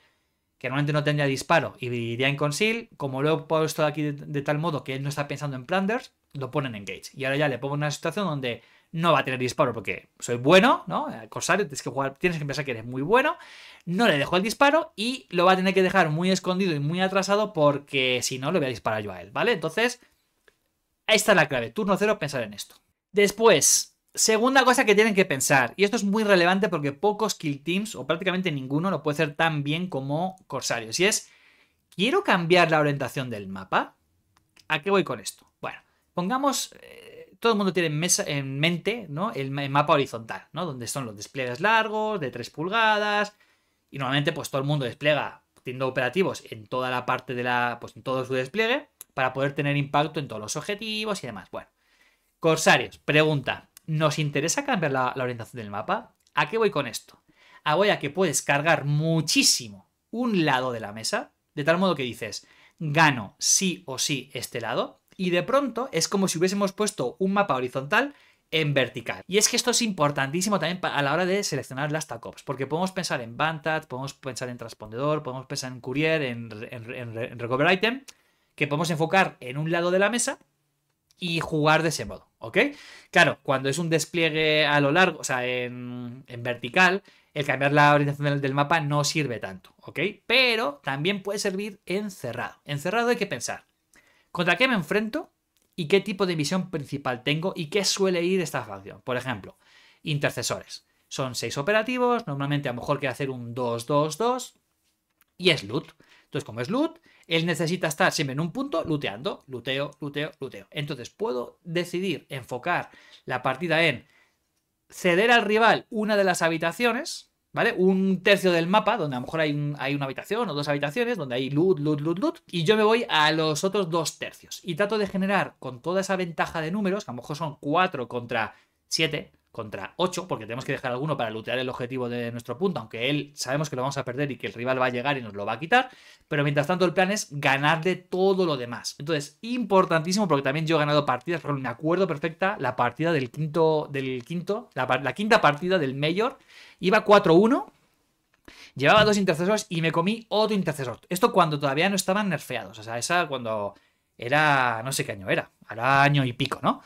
que normalmente no tendría disparo y iría en conceal. Como lo he puesto aquí de, de tal modo que él no está pensando en Plunders, lo ponen en engage. Y ahora ya le pongo una situación donde no va a tener disparo porque soy bueno, ¿no? Corsario, tienes que jugar, tienes que pensar que eres muy bueno. No le dejo el disparo y lo va a tener que dejar muy escondido y muy atrasado porque si no, le voy a disparar yo a él, ¿vale? Entonces, esta es la clave. Turno cero, pensar en esto. Después, segunda cosa que tienen que pensar, y esto es muy relevante porque pocos kill teams, o prácticamente ninguno, lo puede hacer tan bien como Corsarios, y es, ¿quiero cambiar la orientación del mapa? ¿A qué voy con esto? Bueno, pongamos... Eh, todo el mundo tiene en, mesa, en mente, ¿no? el, el mapa horizontal, ¿no? Donde son los despliegues largos, de tres pulgadas, y normalmente pues todo el mundo despliega teniendo operativos en toda la parte de la... pues en todo su despliegue, para poder tener impacto en todos los objetivos y demás. Bueno, Corsarios, pregunta, ¿nos interesa cambiar la, la orientación del mapa? ¿A qué voy con esto? Ah, voy a que puedes cargar muchísimo un lado de la mesa, de tal modo que dices, gano sí o sí este lado, y de pronto es como si hubiésemos puesto un mapa horizontal en vertical. Y es que esto es importantísimo también a la hora de seleccionar las T A C O P S, porque podemos pensar en Vantage, podemos pensar en Transpondedor, podemos pensar en Courier, en, en, en, en Recover Item, que podemos enfocar en un lado de la mesa y jugar de ese modo, ¿ok? Claro, cuando es un despliegue a lo largo, o sea, en, en vertical, el cambiar la orientación del, del mapa no sirve tanto, ¿ok? Pero también puede servir en cerrado. En cerrado hay que pensar. ¿Contra qué me enfrento y qué tipo de misión principal tengo y qué suele ir esta facción? Por ejemplo, intercesores. Son seis operativos, normalmente a lo mejor quiere hacer un dos dos dos y es loot. Entonces, como es loot, él necesita estar siempre en un punto looteando, looteo, looteo, looteo. Entonces, puedo decidir enfocar la partida en ceder al rival una de las habitaciones, ¿vale? Un tercio del mapa, donde a lo mejor hay, un, hay una habitación o dos habitaciones, donde hay loot, loot, loot, loot, y yo me voy a los otros dos tercios. Y trato de generar con toda esa ventaja de números, que a lo mejor son cuatro contra siete, contra ocho, porque tenemos que dejar alguno para lootear el objetivo de nuestro punto, aunque él sabemos que lo vamos a perder y que el rival va a llegar y nos lo va a quitar, pero mientras tanto el plan es ganarle todo lo demás. Entonces, importantísimo, porque también yo he ganado partidas, me acuerdo perfecta, la partida del quinto, del quinto la, la quinta partida del Mayor, iba cuatro uno, llevaba dos intercesores y me comí otro intercesor. Esto cuando todavía no estaban nerfeados, o sea, esa cuando era, no sé qué año era, era año y pico, ¿no?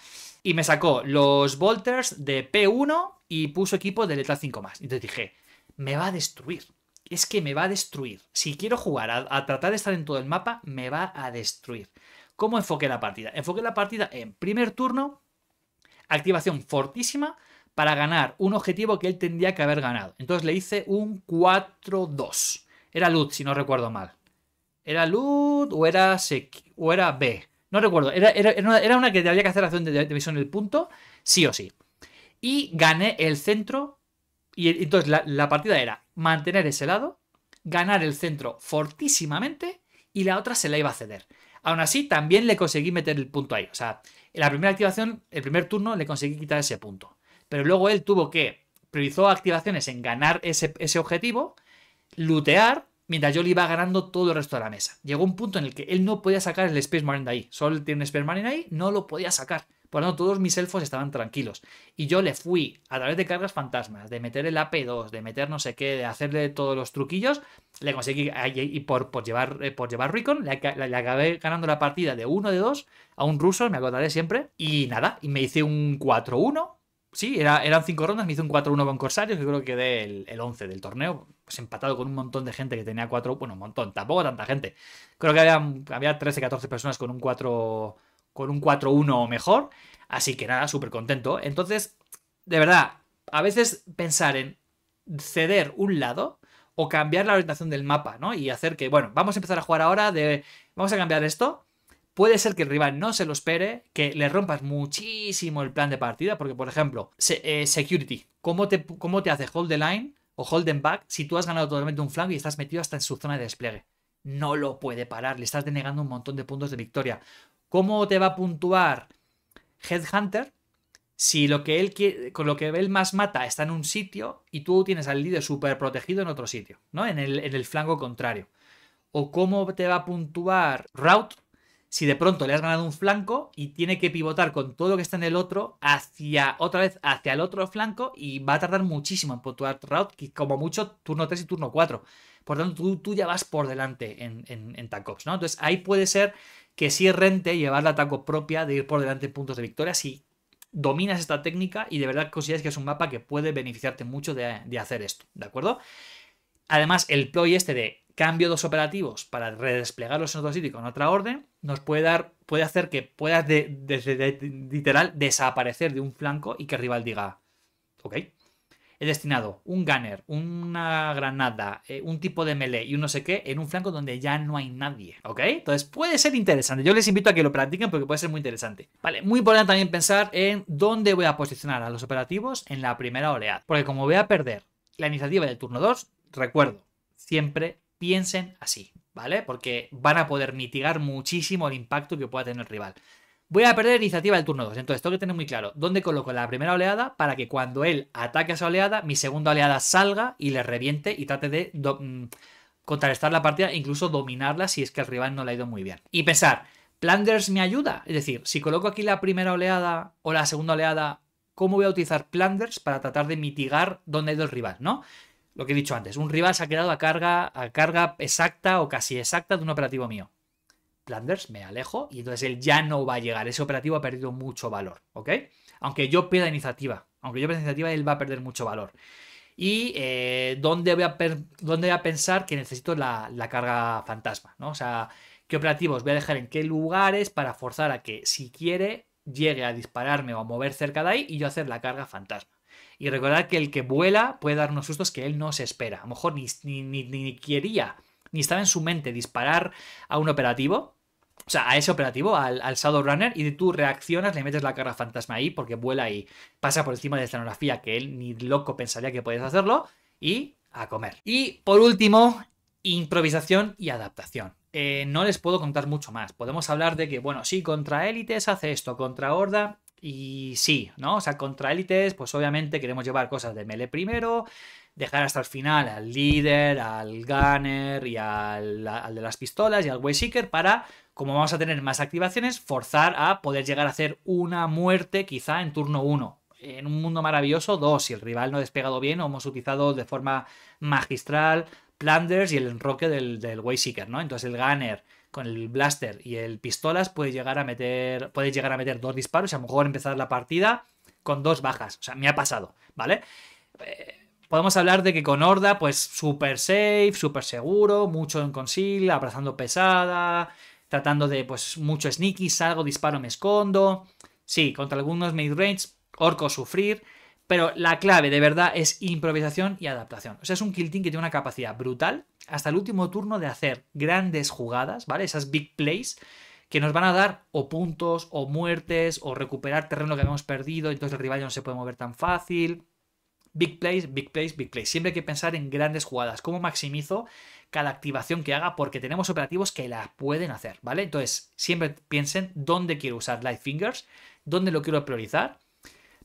Y me sacó los Bolters de P uno y puso equipo de Letal cinco más. Entonces dije, me va a destruir. Es que me va a destruir. Si quiero jugar a, a tratar de estar en todo el mapa, me va a destruir. ¿Cómo enfoqué la partida? Enfoqué la partida en primer turno, activación fortísima, para ganar un objetivo que él tendría que haber ganado. Entonces le hice un cuatro dos. Era Loot, si no recuerdo mal. ¿Era Loot o era, o era B? No recuerdo, era, era, era una que había que hacer acción de división del punto, sí o sí. Y gané el centro, y entonces la, la partida era mantener ese lado, ganar el centro fortísimamente, y la otra se la iba a ceder. Aún así, también le conseguí meter el punto ahí. O sea, en la primera activación, el primer turno, le conseguí quitar ese punto. Pero luego él tuvo que, priorizó activaciones en ganar ese, ese objetivo, lootear, mientras yo le iba ganando todo el resto de la mesa. Llegó un punto en el que él no podía sacar el Space Marine de ahí. Solo tiene un Space Marine ahí, no lo podía sacar. Por lo tanto, todos mis elfos estaban tranquilos. Y yo le fui, a través de cargas fantasmas, de meter el A P dos, de meter no sé qué, de hacerle todos los truquillos, le conseguí, y por, por, llevar, por llevar Recon, le, le acabé ganando la partida de uno de dos a un ruso, me acordaré siempre. Y nada, y me hice un cuatro uno. Sí, era, eran cinco rondas, me hizo un cuatro uno con Corsarios, que creo que quedé el, el once del torneo, pues empatado con un montón de gente que tenía cuatro, bueno, un montón, tampoco tanta gente. Creo que había, había trece, catorce personas con un cuatro, con un cuatro uno o mejor, así que nada, súper contento. Entonces, de verdad, a veces pensar en ceder un lado o cambiar la orientación del mapa, ¿no? Y hacer que, bueno, vamos a empezar a jugar ahora, de, vamos a cambiar esto. Puede ser que el rival no se lo espere, que le rompas muchísimo el plan de partida, porque, por ejemplo, se, eh, security. ¿Cómo te, cómo te hace hold the line o hold them back si tú has ganado totalmente un flanco y estás metido hasta en su zona de despliegue? No lo puede parar, le estás denegando un montón de puntos de victoria. ¿Cómo te va a puntuar Headhunter si lo que él quiere, con lo que él más mata está en un sitio y tú tienes al líder súper protegido en otro sitio, ¿no? En el, en el flanco contrario? ¿O cómo te va a puntuar Rout si de pronto le has ganado un flanco y tiene que pivotar con todo lo que está en el otro hacia otra vez hacia el otro flanco y va a tardar muchísimo en puntuar Rout, que como mucho turno tres y turno cuatro? Por tanto, tú, tú ya vas por delante en, en, en Tac Ops, ¿no? Entonces ahí puede ser que sí rente llevar la Tac Op propia de ir por delante en puntos de victoria si dominas esta técnica y de verdad consideras que es un mapa que puede beneficiarte mucho de, de hacer esto, ¿de acuerdo? Además, el ploy este de cambio dos operativos para redesplegarlos en otro sitio y con otra orden, nos puede dar, puede hacer que puedas de, de, de, de, literal desaparecer de un flanco y que el rival diga, ok, he destinado un gunner, una granada, eh, un tipo de melee y un no sé qué en un flanco donde ya no hay nadie, ok. Entonces puede ser interesante, yo les invito a que lo practiquen porque puede ser muy interesante. Vale, muy importante también pensar en dónde voy a posicionar a los operativos en la primera oleada, porque como voy a perder la iniciativa del turno dos, recuerdo, siempre piensen así, ¿vale? Porque van a poder mitigar muchísimo el impacto que pueda tener el rival. Voy a perder iniciativa del turno dos, entonces tengo que tener muy claro dónde coloco la primera oleada para que cuando él ataque a esa oleada, mi segunda oleada salga y le reviente y trate de contrarrestar la partida e incluso dominarla si es que el rival no le ha ido muy bien. Y pensar, Plunders me ayuda, es decir, si coloco aquí la primera oleada o la segunda oleada, ¿cómo voy a utilizar Plunders para tratar de mitigar dónde ha ido el rival, ¿no? Lo que he dicho antes, un rival se ha quedado a carga, a carga exacta o casi exacta de un operativo mío. Plunders, me alejo y entonces él ya no va a llegar. Ese operativo ha perdido mucho valor, ¿ok? Aunque yo pierda iniciativa, aunque yo pierda iniciativa, él va a perder mucho valor. Y eh, ¿dónde, voy a ¿dónde voy a pensar que necesito la, la carga fantasma, ¿no? O sea, ¿qué operativos voy a dejar en qué lugares para forzar a que, si quiere, llegue a dispararme o a mover cerca de ahí y yo hacer la carga fantasma? Y recordad que el que vuela puede dar unos sustos que él no se espera. A lo mejor ni, ni, ni, ni quería, ni estaba en su mente disparar a un operativo, o sea, a ese operativo, al, al Shadowrunner, y tú reaccionas, le metes la carga fantasma ahí porque vuela y pasa por encima de la escenografía que él ni loco pensaría que podías hacerlo, y a comer. Y por último, improvisación y adaptación. Eh, no les puedo contar mucho más. Podemos hablar de que, bueno, sí, contra élites hace esto, contra horda... Y sí, ¿no? O sea, contra élites, pues obviamente queremos llevar cosas de melee primero, dejar hasta el final al líder, al gunner y al, al de las pistolas y al Wayseeker para, como vamos a tener más activaciones, forzar a poder llegar a hacer una muerte quizá en turno uno. En un mundo maravilloso, dos, si el rival no ha despegado bien o hemos utilizado de forma magistral Plunders y el enroque del, del Wayseeker, ¿no? Entonces el gunner con el blaster y el pistolas puede llegar a meter puede llegar a meter dos disparos y a lo mejor empezar la partida con dos bajas. O sea, me ha pasado, ¿vale? Eh, podemos hablar de que con Horda, pues súper safe, súper seguro, mucho en conceal, abrazando pesada, tratando de, pues, mucho sneaky, salgo, disparo, me escondo. Sí, contra algunos midrange, orco sufrir, pero la clave de verdad es improvisación y adaptación. O sea, es un kill team que tiene una capacidad brutal hasta el último turno de hacer grandes jugadas, ¿vale? Esas big plays que nos van a dar o puntos, o muertes, o recuperar terreno que habíamos perdido, entonces el rival ya no se puede mover tan fácil. Big plays, big plays, big plays. Siempre hay que pensar en grandes jugadas. ¿Cómo maximizo cada activación que haga? Porque tenemos operativos que las pueden hacer, ¿vale? Entonces, siempre piensen dónde quiero usar Lightfingers, dónde lo quiero priorizar,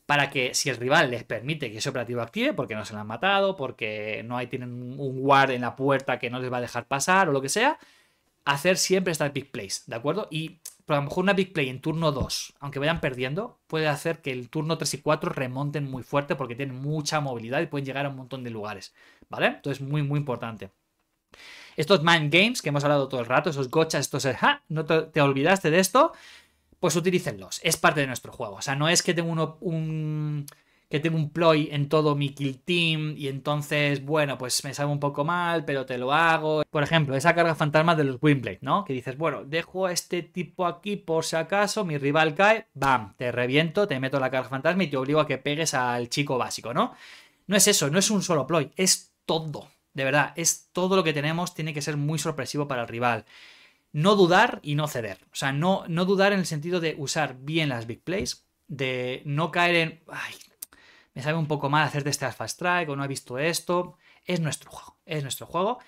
para que si el rival les permite que ese operativo active, porque no se lo han matado, porque no hay, tienen un guard en la puerta que no les va a dejar pasar o lo que sea, hacer siempre estas big plays, ¿de acuerdo? Y a lo mejor una big play en turno dos, aunque vayan perdiendo, puede hacer que el turno tres y cuatro remonten muy fuerte porque tienen mucha movilidad y pueden llegar a un montón de lugares, ¿vale? Entonces muy, muy importante. Estos mind games que hemos hablado todo el rato, esos gotchas, estos... ¡Ja! No te, te olvidaste de esto... Pues utilícenlos, es parte de nuestro juego. O sea, no es que tengo uno, un que tengo un ploy en todo mi kill team y entonces, bueno, pues me sabe un poco mal, pero te lo hago. Por ejemplo, esa carga fantasma de los Windblade, ¿no? Que dices, bueno, dejo a este tipo aquí por si acaso, mi rival cae, bam, te reviento, te meto la carga fantasma y te obligo a que pegues al chico básico, ¿no? No es eso, no es un solo ploy, es todo. De verdad, es todo lo que tenemos, tiene que ser muy sorpresivo para el rival. No dudar y no ceder. O sea, no, no dudar en el sentido de usar bien las big plays, de no caer en... Ay, me sabe un poco mal hacerte este fast track o no he visto esto. Es nuestro juego, es nuestro juego.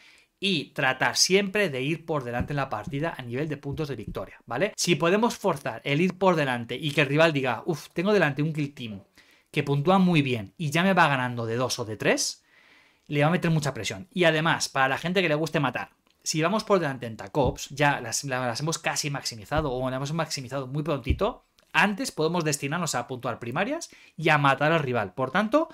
Y tratar siempre de ir por delante en la partida a nivel de puntos de victoria, ¿vale? Si podemos forzar el ir por delante y que el rival diga, uff, tengo delante un kill team que puntúa muy bien y ya me va ganando de dos o de tres, le va a meter mucha presión. Y además, para la gente que le guste matar, si vamos por delante en Tacops, ya las, las hemos casi maximizado o las hemos maximizado muy prontito, antes podemos destinarnos a puntuar primarias y a matar al rival. Por tanto,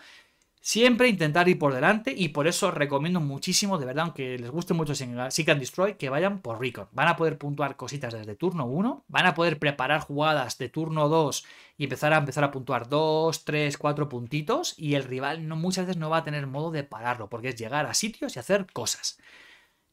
siempre intentar ir por delante, y por eso os recomiendo muchísimo, de verdad, aunque les guste mucho Seek and Destroy, que vayan por Recon. Van a poder puntuar cositas desde turno uno, van a poder preparar jugadas de turno dos y empezar a, empezar a puntuar dos, tres, cuatro puntitos, y el rival no, muchas veces no va a tener modo de pararlo, porque es llegar a sitios y hacer cosas.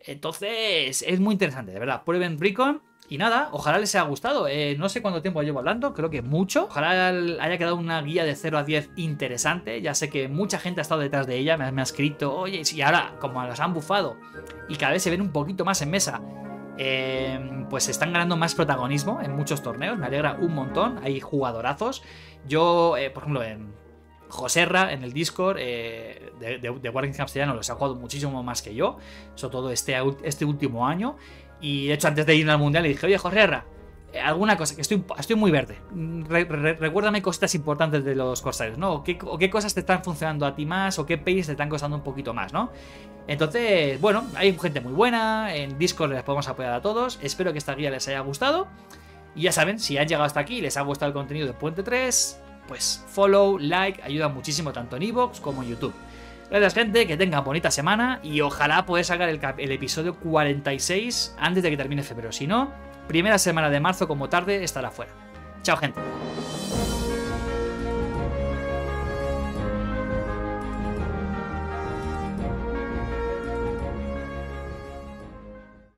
Entonces, es muy interesante, de verdad. Prueben Recon. Y nada, ojalá les haya gustado. Eh, no sé cuánto tiempo llevo hablando, creo que mucho. Ojalá haya quedado una guía de cero a diez interesante. Ya sé que mucha gente ha estado detrás de ella, me, me ha escrito, oye, y ahora, como las han bufado y cada vez se ven un poquito más en mesa, eh, pues están ganando más protagonismo en muchos torneos. Me alegra un montón, hay jugadorazos. Yo, eh, por ejemplo, en Joserra, en el Discord eh, de, de, de Warhammer Castellano, los ha jugado muchísimo más que yo, sobre todo este, este último año. Y de hecho, antes de ir al mundial le dije, oye, Joserra, alguna cosa, que estoy, estoy muy verde, re, re, recuérdame cositas importantes de los corsarios, ¿no? O qué, o qué cosas te están funcionando a ti más, o qué pays te están costando un poquito más, ¿no? Entonces, bueno, hay gente muy buena, en Discord les podemos apoyar a todos. Espero que esta guía les haya gustado. Y ya saben, si han llegado hasta aquí y les ha gustado el contenido de Puente tres, pues follow, like, ayuda muchísimo tanto en iVoox como en YouTube. Gracias, gente, que tengan bonita semana y ojalá podáis sacar el, el episodio cuarenta y seis antes de que termine febrero. Si no, primera semana de marzo como tarde estará fuera. Chao, gente.